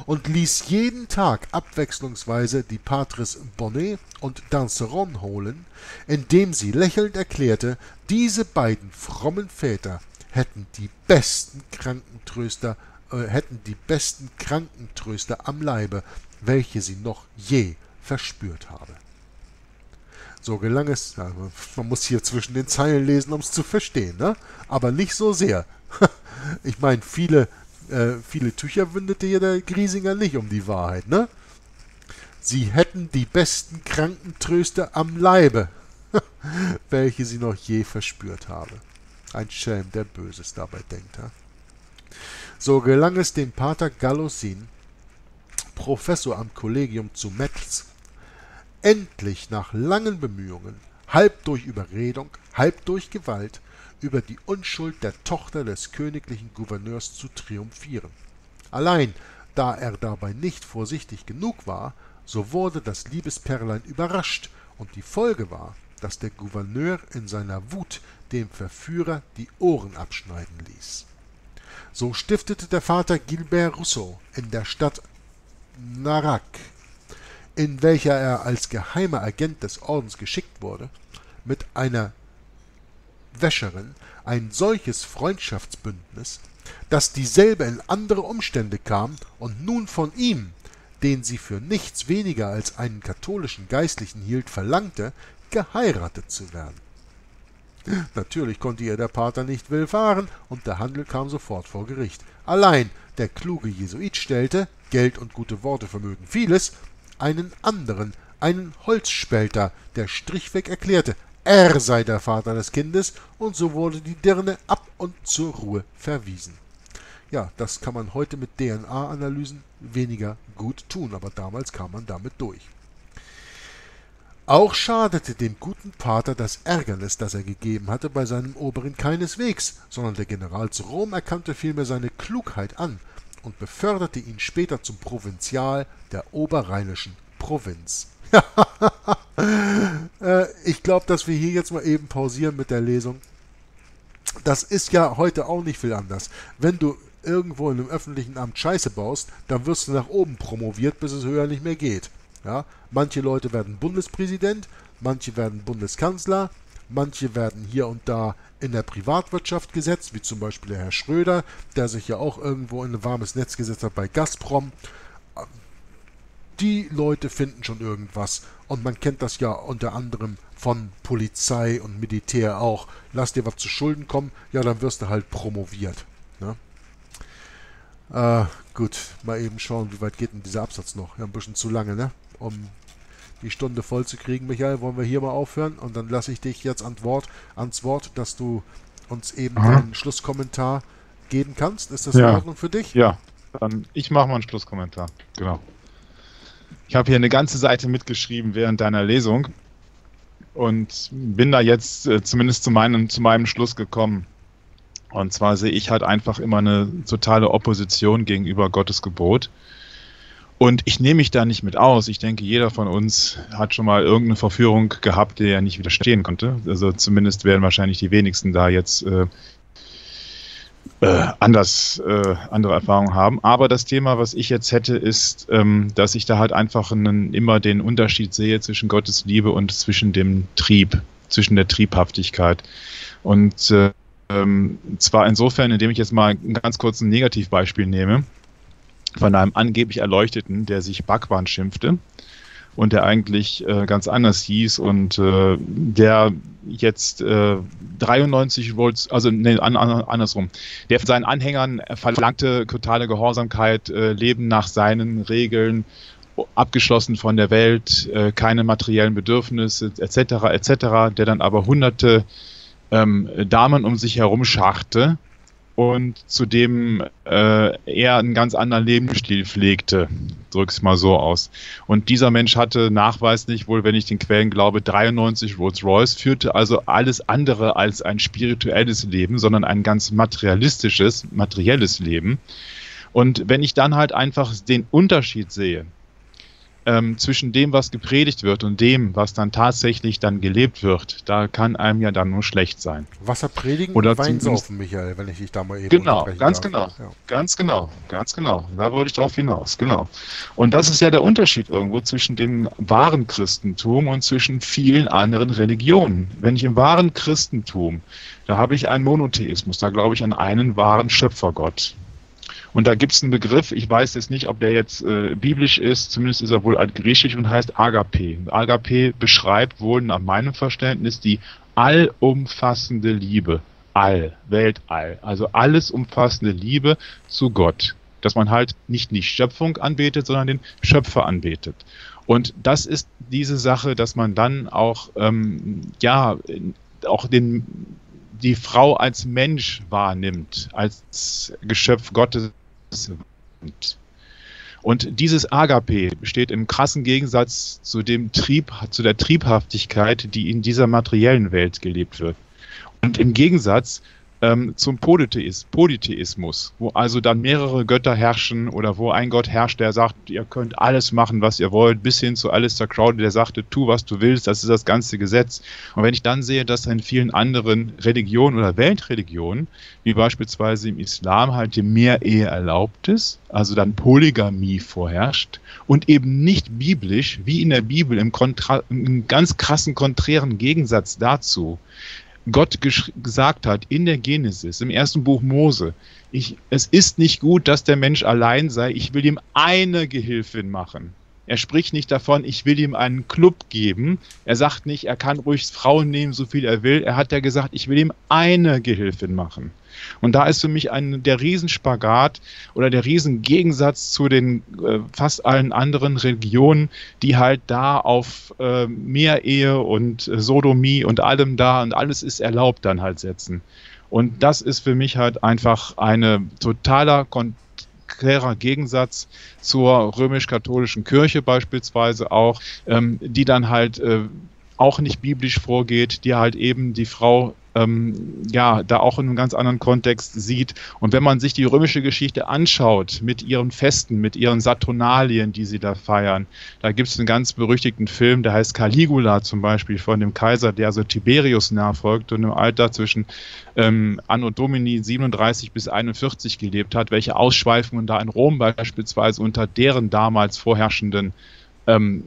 und ließ jeden Tag abwechslungsweise die Patres Bonnet und Danseron holen, indem sie lächelnd erklärte, diese beiden frommen Väter hätten die besten Krankentröster hätten die besten Krankentröster am Leibe, welche sie noch je verspürt habe. So gelang es, man muss hier zwischen den Zeilen lesen, um es zu verstehen, ne? Aber nicht so sehr. Ich meine, viele, äh, viele Tücher wündete hier der Griesinger nicht um die Wahrheit, ne? Sie hätten die besten Krankentröster am Leibe, welche sie noch je verspürt habe. Ein Schelm, der Böses dabei denkt, ha? So gelang es dem Pater Gallosin, Professor am Kollegium zu Metz, endlich nach langen Bemühungen, halb durch Überredung, halb durch Gewalt, über die Unschuld der Tochter des königlichen Gouverneurs zu triumphieren. Allein, da er dabei nicht vorsichtig genug war, so wurde das Liebesperlein überrascht, und die Folge war, dass der Gouverneur in seiner Wut dem Verführer die Ohren abschneiden ließ. So stiftete der Vater Gilbert Rousseau in der Stadt Narac, in welcher er als geheimer Agent des Ordens geschickt wurde, mit einer Wäscherin ein solches Freundschaftsbündnis, dass dieselbe in andere Umstände kam und nun von ihm, den sie für nichts weniger als einen katholischen Geistlichen hielt, verlangte, geheiratet zu werden. Natürlich konnte ihr der Pater nicht willfahren, und der Handel kam sofort vor Gericht. Allein der kluge Jesuit stellte, Geld und gute Worte vermögen vieles, einen anderen, einen Holzspälter, der strichweg erklärte, er sei der Vater des Kindes, und so wurde die Dirne ab und zur Ruhe verwiesen. Ja, das kann man heute mit D N A-Analysen weniger gut tun, aber damals kam man damit durch. Auch schadete dem guten Pater das Ärgernis, das er gegeben hatte, bei seinem Oberin keineswegs, sondern der General zu Rom erkannte vielmehr seine Klugheit an und beförderte ihn später zum Provinzial der oberrheinischen Provinz. Ich glaube, dass wir hier jetzt mal eben pausieren mit der Lesung. Das ist ja heute auch nicht viel anders. Wenn du irgendwo in einem öffentlichen Amt Scheiße baust, dann wirst du nach oben promoviert, bis es höher nicht mehr geht. Ja? Manche Leute werden Bundespräsident, manche werden Bundeskanzler, manche werden hier und da in der Privatwirtschaft gesetzt, wie zum Beispiel der Herr Schröder, der sich ja auch irgendwo in ein warmes Netz gesetzt hat bei Gazprom. Die Leute finden schon irgendwas. Und man kennt das ja unter anderem von Polizei und Militär auch. Lass dir was zu Schulden kommen, ja, dann wirst du halt promoviert. Ne? Äh, gut, mal eben schauen, wie weit geht denn dieser Absatz noch? Ja, ein bisschen zu lange, ne? Um die Stunde voll zu kriegen, Michael, wollen wir hier mal aufhören? Und dann lasse ich dich jetzt ans Wort, ans Wort, dass du uns eben einen Schlusskommentar geben kannst. Ist das ja in Ordnung für dich? Ja, dann ich mache mal einen Schlusskommentar. Genau. Ich habe hier eine ganze Seite mitgeschrieben während deiner Lesung und bin da jetzt äh, zumindest zu meinem, zu meinem Schluss gekommen. Und zwar sehe ich halt einfach immer eine totale Opposition gegenüber Gottes Gebot. Und ich nehme mich da nicht mit aus. Ich denke, jeder von uns hat schon mal irgendeine Verführung gehabt, der er nicht widerstehen konnte. Also zumindest werden wahrscheinlich die wenigsten da jetzt äh, Äh, anders, äh, andere Erfahrungen haben. Aber das Thema, was ich jetzt hätte, ist, ähm, dass ich da halt einfach einen, immer den Unterschied sehe zwischen Gottes Liebe und zwischen dem Trieb, zwischen der Triebhaftigkeit. Und äh, ähm, zwar insofern, indem ich jetzt mal einen ganz kurzen Negativbeispiel nehme von einem angeblich Erleuchteten, der sich Bhagwan schimpfte und der eigentlich äh, ganz anders hieß und äh, der jetzt äh, dreiundneunzig Volt, also nee, an, an, andersrum, der von seinen Anhängern verlangte totale Gehorsamkeit, äh, Leben nach seinen Regeln, abgeschlossen von der Welt, äh, keine materiellen Bedürfnisse et cetera et cetera, der dann aber hunderte ähm, Damen um sich herum scharrte und zudem äh, er einen ganz anderen Lebensstil pflegte, drücke es mal so aus. Und dieser Mensch hatte nachweislich, wohl wenn ich den Quellen glaube, dreiundneunzig Rolls-Royce, führte also alles andere als ein spirituelles Leben, sondern ein ganz materialistisches, materielles Leben. Und wenn ich dann halt einfach den Unterschied sehe ähm, zwischen dem, was gepredigt wird und dem, was dann tatsächlich dann gelebt wird, da kann einem ja dann nur schlecht sein. Wasser predigen oder und Wein saufen, Michael, wenn ich dich da mal eben Genau, ganz darf. genau, ja. ganz genau, ganz genau. Da wollte ich drauf hinaus, genau. Und das ist ja der Unterschied irgendwo zwischen dem wahren Christentum und zwischen vielen anderen Religionen. Wenn ich im wahren Christentum, da habe ich einen Monotheismus, da glaube ich an einen wahren Schöpfergott. Und da gibt es einen Begriff, ich weiß jetzt nicht, ob der jetzt äh, biblisch ist, zumindest ist er wohl altgriechisch und heißt Agape. Agape beschreibt wohl nach meinem Verständnis die allumfassende Liebe, all, Weltall, also alles umfassende Liebe zu Gott. Dass man halt nicht die Schöpfung anbetet, sondern den Schöpfer anbetet. Und das ist diese Sache, dass man dann auch, ähm, ja, auch den, die Frau als Mensch wahrnimmt, als Geschöpf Gottes. Und dieses Agape steht im krassen Gegensatz zu dem Trieb, zu der Triebhaftigkeit, die in dieser materiellen Welt gelebt wird. Und im Gegensatz ähm, zum Polytheismus, wo also dann mehrere Götter herrschen oder wo ein Gott herrscht, der sagt, ihr könnt alles machen, was ihr wollt, bis hin zu Aleister Crowley, der sagte, tu, was du willst, das ist das ganze Gesetz. Und wenn ich dann sehe, dass in vielen anderen Religionen oder Weltreligionen, wie beispielsweise im Islam, halt die Mehrehe erlaubt ist, also dann Polygamie vorherrscht und eben nicht biblisch, wie in der Bibel, im, Kontra im ganz krassen konträren Gegensatz dazu, Gott gesagt hat in der Genesis, im ersten Buch Mose, ich, es ist nicht gut, dass der Mensch allein sei, ich will ihm eine Gehilfin machen. Er spricht nicht davon, ich will ihm einen Club geben. Er sagt nicht, er kann ruhig Frauen nehmen, so viel er will. Er hat ja gesagt, ich will ihm eine Gehilfin machen. Und da ist für mich ein, der Riesenspagat oder der Riesengegensatz zu den äh, fast allen anderen Religionen, die halt da auf äh, Mehrehe und äh, Sodomie und allem da und alles ist erlaubt dann halt setzen. Und das ist für mich halt einfach eine totaler Kon klärer Gegensatz zur römisch-katholischen Kirche beispielsweise auch, ähm, die dann halt äh, auch nicht biblisch vorgeht, die halt eben die Frau ähm, ja da auch in einem ganz anderen Kontext sieht. Und wenn man sich die römische Geschichte anschaut, mit ihren Festen, mit ihren Saturnalien, die sie da feiern, da gibt es einen ganz berüchtigten Film, der heißt Caligula zum Beispiel, von dem Kaiser, der also Tiberius nachfolgt und im Alter zwischen ähm, Anno Domini siebenunddreißig bis einundvierzig gelebt hat, welche Ausschweifungen da in Rom beispielsweise unter deren damals vorherrschenden ähm,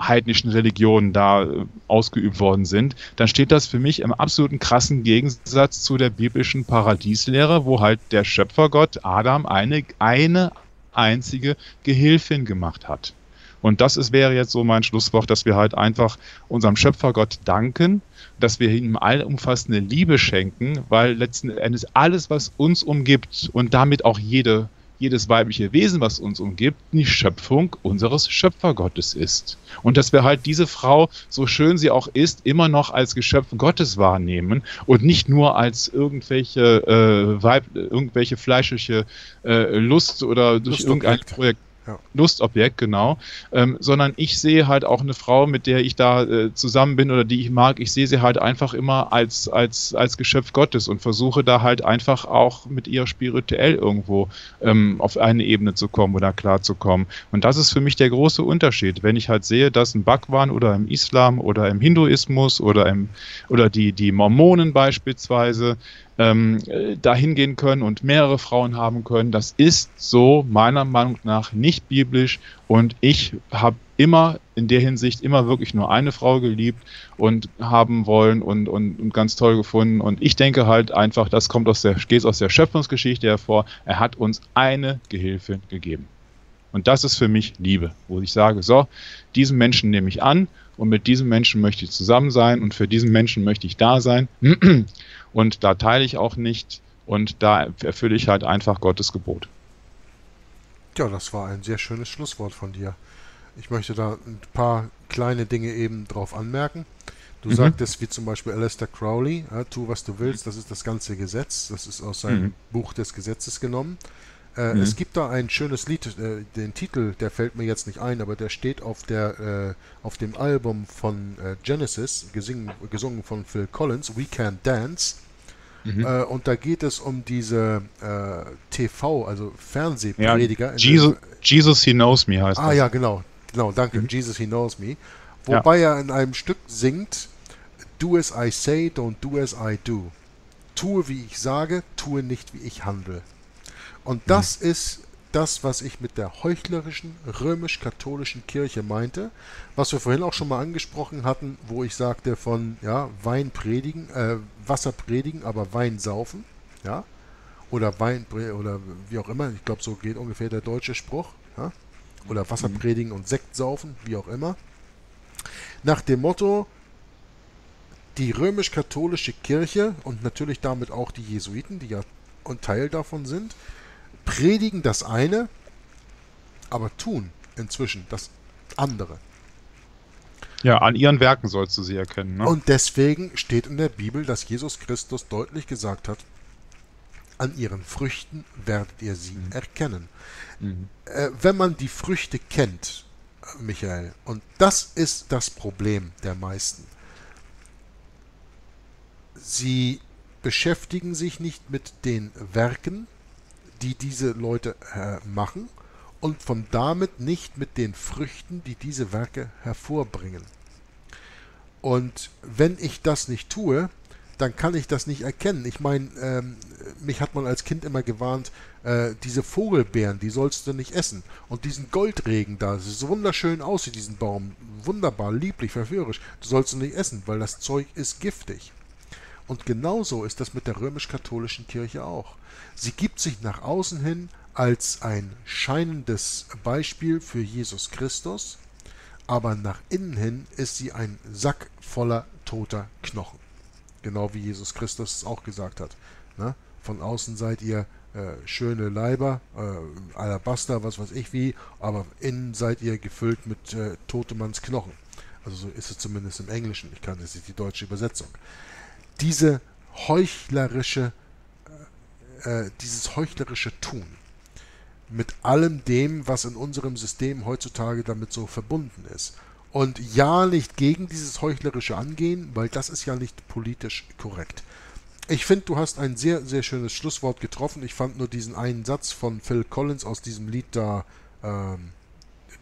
heidnischen Religionen da ausgeübt worden sind, dann steht das für mich im absoluten krassen Gegensatz zu der biblischen Paradieslehre, wo halt der Schöpfergott Adam eine, eine einzige Gehilfin gemacht hat. Und das ist, wäre jetzt so mein Schlusswort, dass wir halt einfach unserem Schöpfergott danken, dass wir ihm allumfassende Liebe schenken, weil letzten Endes alles, was uns umgibt und damit auch jede jedes weibliche Wesen, was uns umgibt, die Schöpfung unseres Schöpfergottes ist. Und dass wir halt diese Frau, so schön sie auch ist, immer noch als Geschöpf Gottes wahrnehmen und nicht nur als irgendwelche äh, Weib, irgendwelche fleischliche äh, Lust oder durch irgendein Projekt. Ja. Lustobjekt, genau, ähm, sondern ich sehe halt auch eine Frau, mit der ich da äh, zusammen bin oder die ich mag, ich sehe sie halt einfach immer als, als, als Geschöpf Gottes und versuche da halt einfach auch mit ihr spirituell irgendwo ähm, auf eine Ebene zu kommen oder klar zu kommen. Und das ist für mich der große Unterschied, wenn ich halt sehe, dass ein Bhagwan oder im Islam oder im Hinduismus oder, im, oder die, die Mormonen beispielsweise ähm, dahin gehen können und mehrere Frauen haben können. Das ist so meiner Meinung nach nicht biblisch und ich habe immer in der Hinsicht immer wirklich nur eine Frau geliebt und haben wollen und, und, und ganz toll gefunden und ich denke halt einfach, das kommt aus der, geht aus der Schöpfungsgeschichte hervor, er hat uns eine Gehilfin gegeben. Und das ist für mich Liebe, wo ich sage, so, diesen Menschen nehme ich an und mit diesem Menschen möchte ich zusammen sein und für diesen Menschen möchte ich da sein und da teile ich auch nicht und da erfülle ich halt einfach Gottes Gebot. Ja, das war ein sehr schönes Schlusswort von dir. Ich möchte da ein paar kleine Dinge eben drauf anmerken. Du mhm. sagtest, wie zum Beispiel Aleister Crowley, ja, tu was du willst, das ist das ganze Gesetz, das ist aus seinem mhm. Buch des Gesetzes genommen. Äh, mhm. Es gibt da ein schönes Lied, äh, den Titel, der fällt mir jetzt nicht ein, aber der steht auf, der, äh, auf dem Album von äh, Genesis, gesingen, gesungen von Phil Collins, We Can Dance. Mhm. Äh, und da geht es um diese äh, T V, also Fernsehprediger. Ja, Jesus, Jesus He Knows Me heißt ah, das. Ah ja, genau, genau, danke, mhm. Jesus He Knows Me. Wobei ja. er in einem Stück singt, Do as I say, don't do as I do. Tue, wie ich sage, tue nicht, wie ich handle. Und das mhm. ist das, was ich mit der heuchlerischen, römisch-katholischen Kirche meinte, was wir vorhin auch schon mal angesprochen hatten, wo ich sagte von, ja, Wein predigen, äh, Wasser predigen, aber Wein saufen, ja, oder Wein, oder wie auch immer, ich glaube, so geht ungefähr der deutsche Spruch, ja, oder Wasser mhm. predigen und Sekt saufen, wie auch immer, nach dem Motto, die römisch-katholische Kirche und natürlich damit auch die Jesuiten, die ja ein Teil davon sind, predigen das eine, aber tun inzwischen das andere. Ja, an ihren Werken sollst du sie erkennen. Ne? Und deswegen steht in der Bibel, dass Jesus Christus deutlich gesagt hat, an ihren Früchten werdet ihr sie mhm. erkennen. Mhm. Äh, wenn man die Früchte kennt, Michael, und das ist das Problem der meisten, sie beschäftigen sich nicht mit den Werken, die diese Leute äh, machen und von damit nicht mit den Früchten, die diese Werke hervorbringen. Und wenn ich das nicht tue, dann kann ich das nicht erkennen. Ich meine, ähm, mich hat man als Kind immer gewarnt, äh, diese Vogelbeeren, die sollst du nicht essen. Und diesen Goldregen da, das sieht so wunderschön aus wie diesen Baum, wunderbar, lieblich, verführerisch, das sollst du nicht essen, weil das Zeug ist giftig. Und genauso ist das mit der römisch-katholischen Kirche auch. Sie gibt sich nach außen hin als ein scheinendes Beispiel für Jesus Christus, aber nach innen hin ist sie ein Sack voller toter Knochen. Genau wie Jesus Christus es auch gesagt hat. Ne? Von außen seid ihr äh, schöne Leiber, äh, Alabaster, was weiß ich wie, aber innen seid ihr gefüllt mit äh, totem Manns Knochen. Also so ist es zumindest im Englischen. Ich kann jetzt nicht die deutsche Übersetzung. Diese heuchlerische, äh, dieses heuchlerische Tun mit allem dem, was in unserem System heutzutage damit so verbunden ist. Und ja, nicht gegen dieses heuchlerische Angehen, weil das ist ja nicht politisch korrekt. Ich finde, du hast ein sehr, sehr schönes Schlusswort getroffen. Ich fand nur diesen einen Satz von Phil Collins aus diesem Lied da, ähm,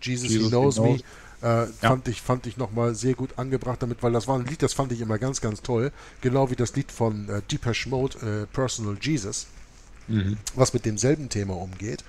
Jesus, Jesus He Knows Me, äh, ja. fand ich, fand ich nochmal sehr gut angebracht damit, weil das war ein Lied, das fand ich immer ganz, ganz toll. Genau wie das Lied von äh, Depeche Mode, äh, Personal Jesus, mhm. was mit demselben Thema umgeht.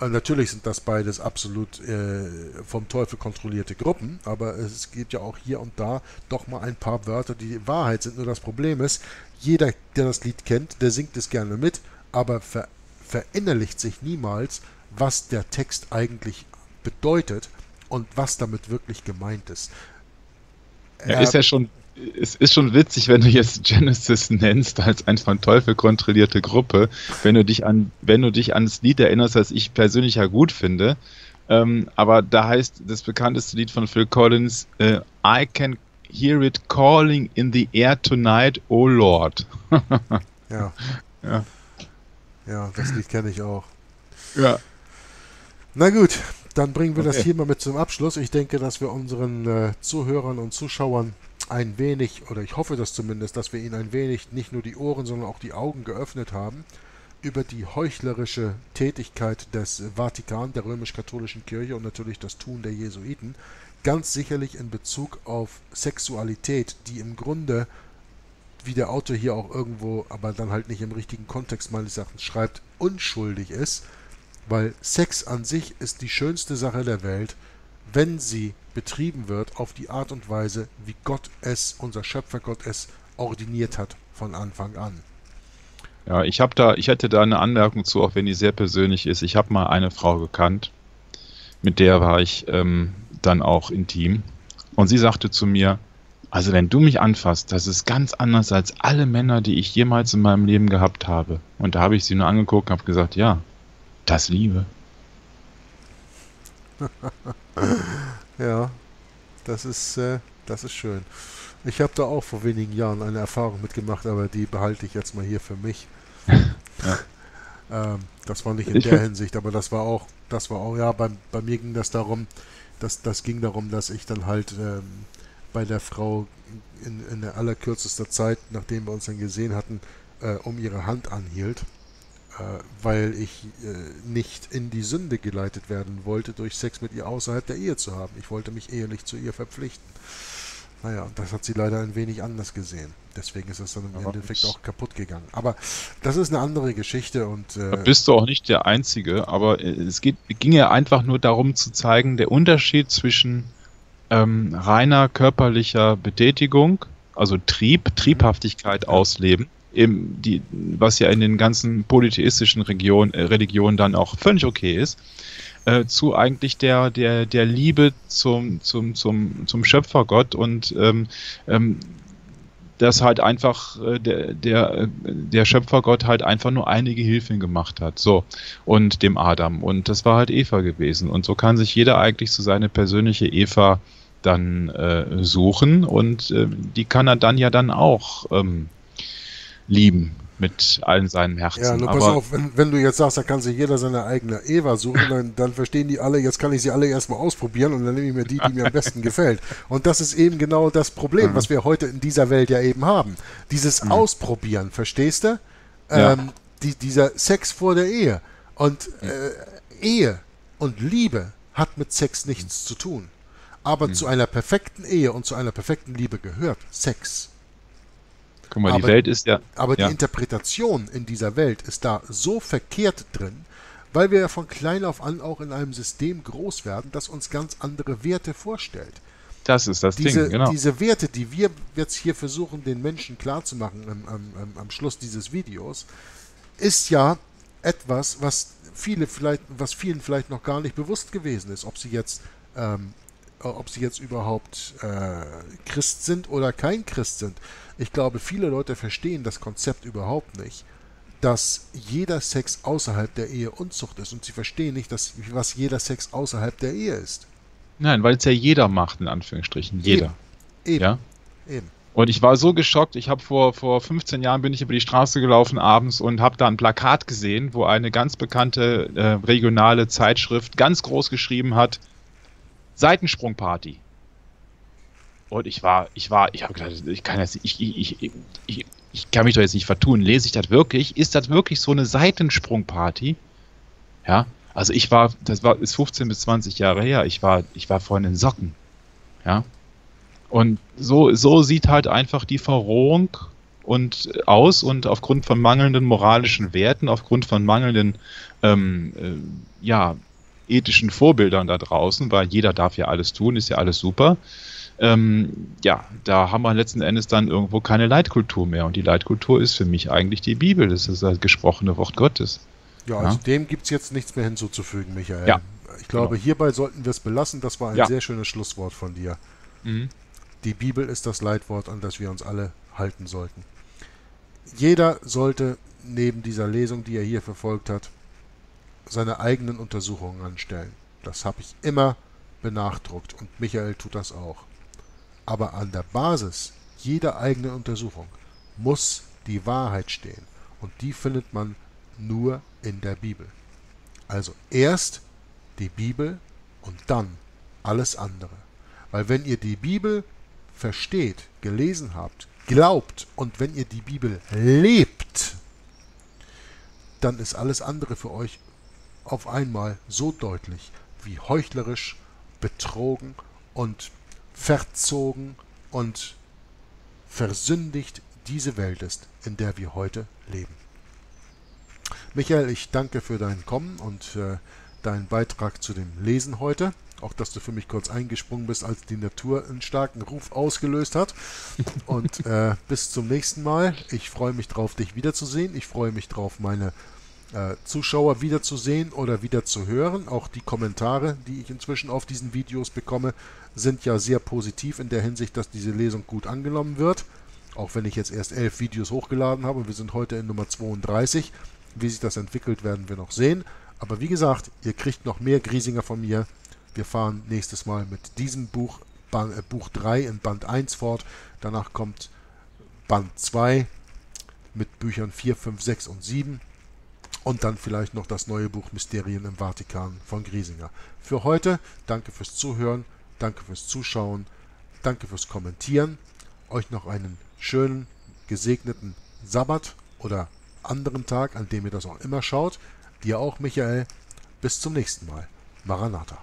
Natürlich sind das beides absolut äh, vom Teufel kontrollierte Gruppen, aber es gibt ja auch hier und da doch mal ein paar Wörter, die Wahrheit sind. Nur das Problem ist, jeder, der das Lied kennt, der singt es gerne mit, aber ver verinnerlicht sich niemals, was der Text eigentlich bedeutet und was damit wirklich gemeint ist. Er ja, ist ja schon... Es ist schon witzig, wenn du jetzt Genesis nennst als eine von Teufel kontrollierte Gruppe, wenn du dich an, wenn du dich an das Lied erinnerst, das ich persönlich ja gut finde, ähm, aber da heißt das bekannteste Lied von Phil Collins, äh, I can hear it calling in the air tonight, oh Lord. ja. ja. Ja, das Lied kenne ich auch. Ja. Na gut, dann bringen wir okay. das hier mal mit zum Abschluss. Ich denke, dass wir unseren äh, Zuhörern und Zuschauern ein wenig, oder ich hoffe das zumindest, dass wir ihnen ein wenig nicht nur die Ohren, sondern auch die Augen geöffnet haben über die heuchlerische Tätigkeit des Vatikan, der römisch-katholischen Kirche und natürlich das Tun der Jesuiten, ganz sicherlich in Bezug auf Sexualität, die im Grunde, wie der Autor hier auch irgendwo, aber dann halt nicht im richtigen Kontext meines Erachtens schreibt, unschuldig ist, weil Sex an sich ist die schönste Sache der Welt, wenn sie betrieben wird auf die Art und Weise, wie Gott es, unser Schöpfergott es, ordiniert hat von Anfang an. Ja, ich habe da, ich hätte da eine Anmerkung zu, auch wenn die sehr persönlich ist. Ich habe mal eine Frau gekannt, mit der war ich ähm, dann auch intim. Und sie sagte zu mir, also wenn du mich anfasst, das ist ganz anders als alle Männer, die ich jemals in meinem Leben gehabt habe. Und da habe ich sie nur angeguckt und habe gesagt, ja, das Liebe. Ja, das ist, äh, das ist schön. Ich habe da auch vor wenigen Jahren eine Erfahrung mitgemacht, aber die behalte ich jetzt mal hier für mich. Ja. ähm, das war nicht in ich der Hinsicht, aber das war auch, das war auch, ja, bei, bei mir ging das darum, dass, das ging darum, dass ich dann halt ähm, bei der Frau in, in der allerkürzester Zeit, nachdem wir uns dann gesehen hatten, äh, um ihre Hand anhielt, weil ich äh, nicht in die Sünde geleitet werden wollte, durch Sex mit ihr außerhalb der Ehe zu haben. Ich wollte mich ehelich zu ihr verpflichten. Naja, das hat sie leider ein wenig anders gesehen. Deswegen ist das dann im Endeffekt auch kaputt gegangen. Aber das ist eine andere Geschichte. Und äh, da bist du auch nicht der Einzige, aber es geht, ging ja einfach nur darum zu zeigen, der Unterschied zwischen ähm, reiner körperlicher Betätigung, also Trieb, Triebhaftigkeit mhm. ausleben, eben die, was ja in den ganzen polytheistischen Region, äh, Religionen dann auch völlig okay ist, äh, zu eigentlich der, der, der Liebe zum, zum, zum, zum Schöpfergott und ähm, ähm, dass halt einfach äh, der, der, der Schöpfergott halt einfach nur einige Hilfen gemacht hat, so, und dem Adam, und das war halt Eva gewesen, und so kann sich jeder eigentlich so seine persönliche Eva dann äh, suchen, und äh, die kann er dann ja dann auch ähm, lieben mit allen seinen Herzen. Ja, nur pass aber auf, wenn, wenn du jetzt sagst, da kann sich jeder seine eigene Eva suchen, dann, dann verstehen die alle, jetzt kann ich sie alle erstmal ausprobieren und dann nehme ich mir die, die mir am besten gefällt. Und das ist eben genau das Problem, mhm. was wir heute in dieser Welt ja eben haben. Dieses mhm. Ausprobieren, verstehst du? Ähm, ja. die, dieser Sex vor der Ehe. Und äh, Ehe und Liebe hat mit Sex nichts zu tun. Aber mhm. zu einer perfekten Ehe und zu einer perfekten Liebe gehört Sex. Guck mal, aber, die Welt ist ja, aber ja. die Interpretation in dieser Welt ist da so verkehrt drin, weil wir ja von klein auf an auch in einem System groß werden, das uns ganz andere Werte vorstellt. Das ist das diese, Ding, genau. Diese Werte, die wir jetzt hier versuchen, den Menschen klarzumachen am, am, am Schluss dieses Videos, ist ja etwas, was, viele vielleicht, was vielen vielleicht noch gar nicht bewusst gewesen ist, ob sie jetzt... Ähm, ob sie jetzt überhaupt äh, Christ sind oder kein Christ sind. Ich glaube, viele Leute verstehen das Konzept überhaupt nicht, dass jeder Sex außerhalb der Ehe Unzucht ist, und sie verstehen nicht, dass, was jeder Sex außerhalb der Ehe ist. Nein, weil es ja jeder macht, in Anführungsstrichen. Jeder. Eben. Eben. Ja? Eben. Und ich war so geschockt, ich habe vor, vor fünfzehn Jahren bin ich über die Straße gelaufen abends und habe da ein Plakat gesehen, wo eine ganz bekannte äh, regionale Zeitschrift ganz groß geschrieben hat, Seitensprungparty. Und ich war, ich war, ich habe gedacht, ich kann jetzt, ich, ich, ich, ich, ich kann mich doch jetzt nicht vertun, lese ich das wirklich? Ist das wirklich so eine Seitensprungparty? Ja, also ich war, das war, ist fünfzehn bis zwanzig Jahre her, ich war, ich war vorhin in Socken. Ja. Und so, so sieht halt einfach die Verrohung und aus und aufgrund von mangelnden moralischen Werten, aufgrund von mangelnden ähm, äh, ja, ethischen Vorbildern da draußen, weil jeder darf ja alles tun, ist ja alles super. Ähm, ja, da haben wir letzten Endes dann irgendwo keine Leitkultur mehr. Und die Leitkultur ist für mich eigentlich die Bibel, das ist das gesprochene Wort Gottes. Ja, also ja? Dem gibt es jetzt nichts mehr hinzuzufügen, Michael. Ja, ich glaube, genau. Hierbei sollten wir es belassen. Das war ein ja. sehr schönes Schlusswort von dir. Mhm. Die Bibel ist das Leitwort, an das wir uns alle halten sollten. Jeder sollte neben dieser Lesung, die er hier verfolgt hat, seine eigenen Untersuchungen anstellen. Das habe ich immer benachdruckt und Michael tut das auch. Aber an der Basis jeder eigenen Untersuchung muss die Wahrheit stehen und die findet man nur in der Bibel. Also erst die Bibel und dann alles andere. Weil wenn ihr die Bibel versteht, gelesen habt, glaubt und wenn ihr die Bibel lebt, dann ist alles andere für euch auf einmal so deutlich, wie heuchlerisch, betrogen und verzogen und versündigt diese Welt ist, in der wir heute leben. Michael, ich danke für dein Kommen und äh, deinen Beitrag zu dem Lesen heute. Auch, dass du für mich kurz eingesprungen bist, als die Natur einen starken Ruf ausgelöst hat. Und äh, bis zum nächsten Mal. Ich freue mich drauf, dich wiederzusehen. Ich freue mich drauf, meine äh, Zuschauer wiederzusehen oder wieder zu hören. Auch die Kommentare, die ich inzwischen auf diesen Videos bekomme, sind ja sehr positiv in der Hinsicht, dass diese Lesung gut angenommen wird. Auch wenn ich jetzt erst elf Videos hochgeladen habe. Wir sind heute in Nummer zweiunddreißig. Wie sich das entwickelt, werden wir noch sehen. Aber wie gesagt, ihr kriegt noch mehr Griesinger von mir. Wir fahren nächstes Mal mit diesem Buch, Buch drei in Band eins fort. Danach kommt Band zwei mit Büchern vier, fünf, sechs und sieben. Und dann vielleicht noch das neue Buch Mysterien im Vatikan von Griesinger. Für heute, danke fürs Zuhören, danke fürs Zuschauen, danke fürs Kommentieren. Euch noch einen schönen, gesegneten Sabbat oder anderen Tag, an dem ihr das auch immer schaut. Dir auch, Michael. Bis zum nächsten Mal. Maranatha.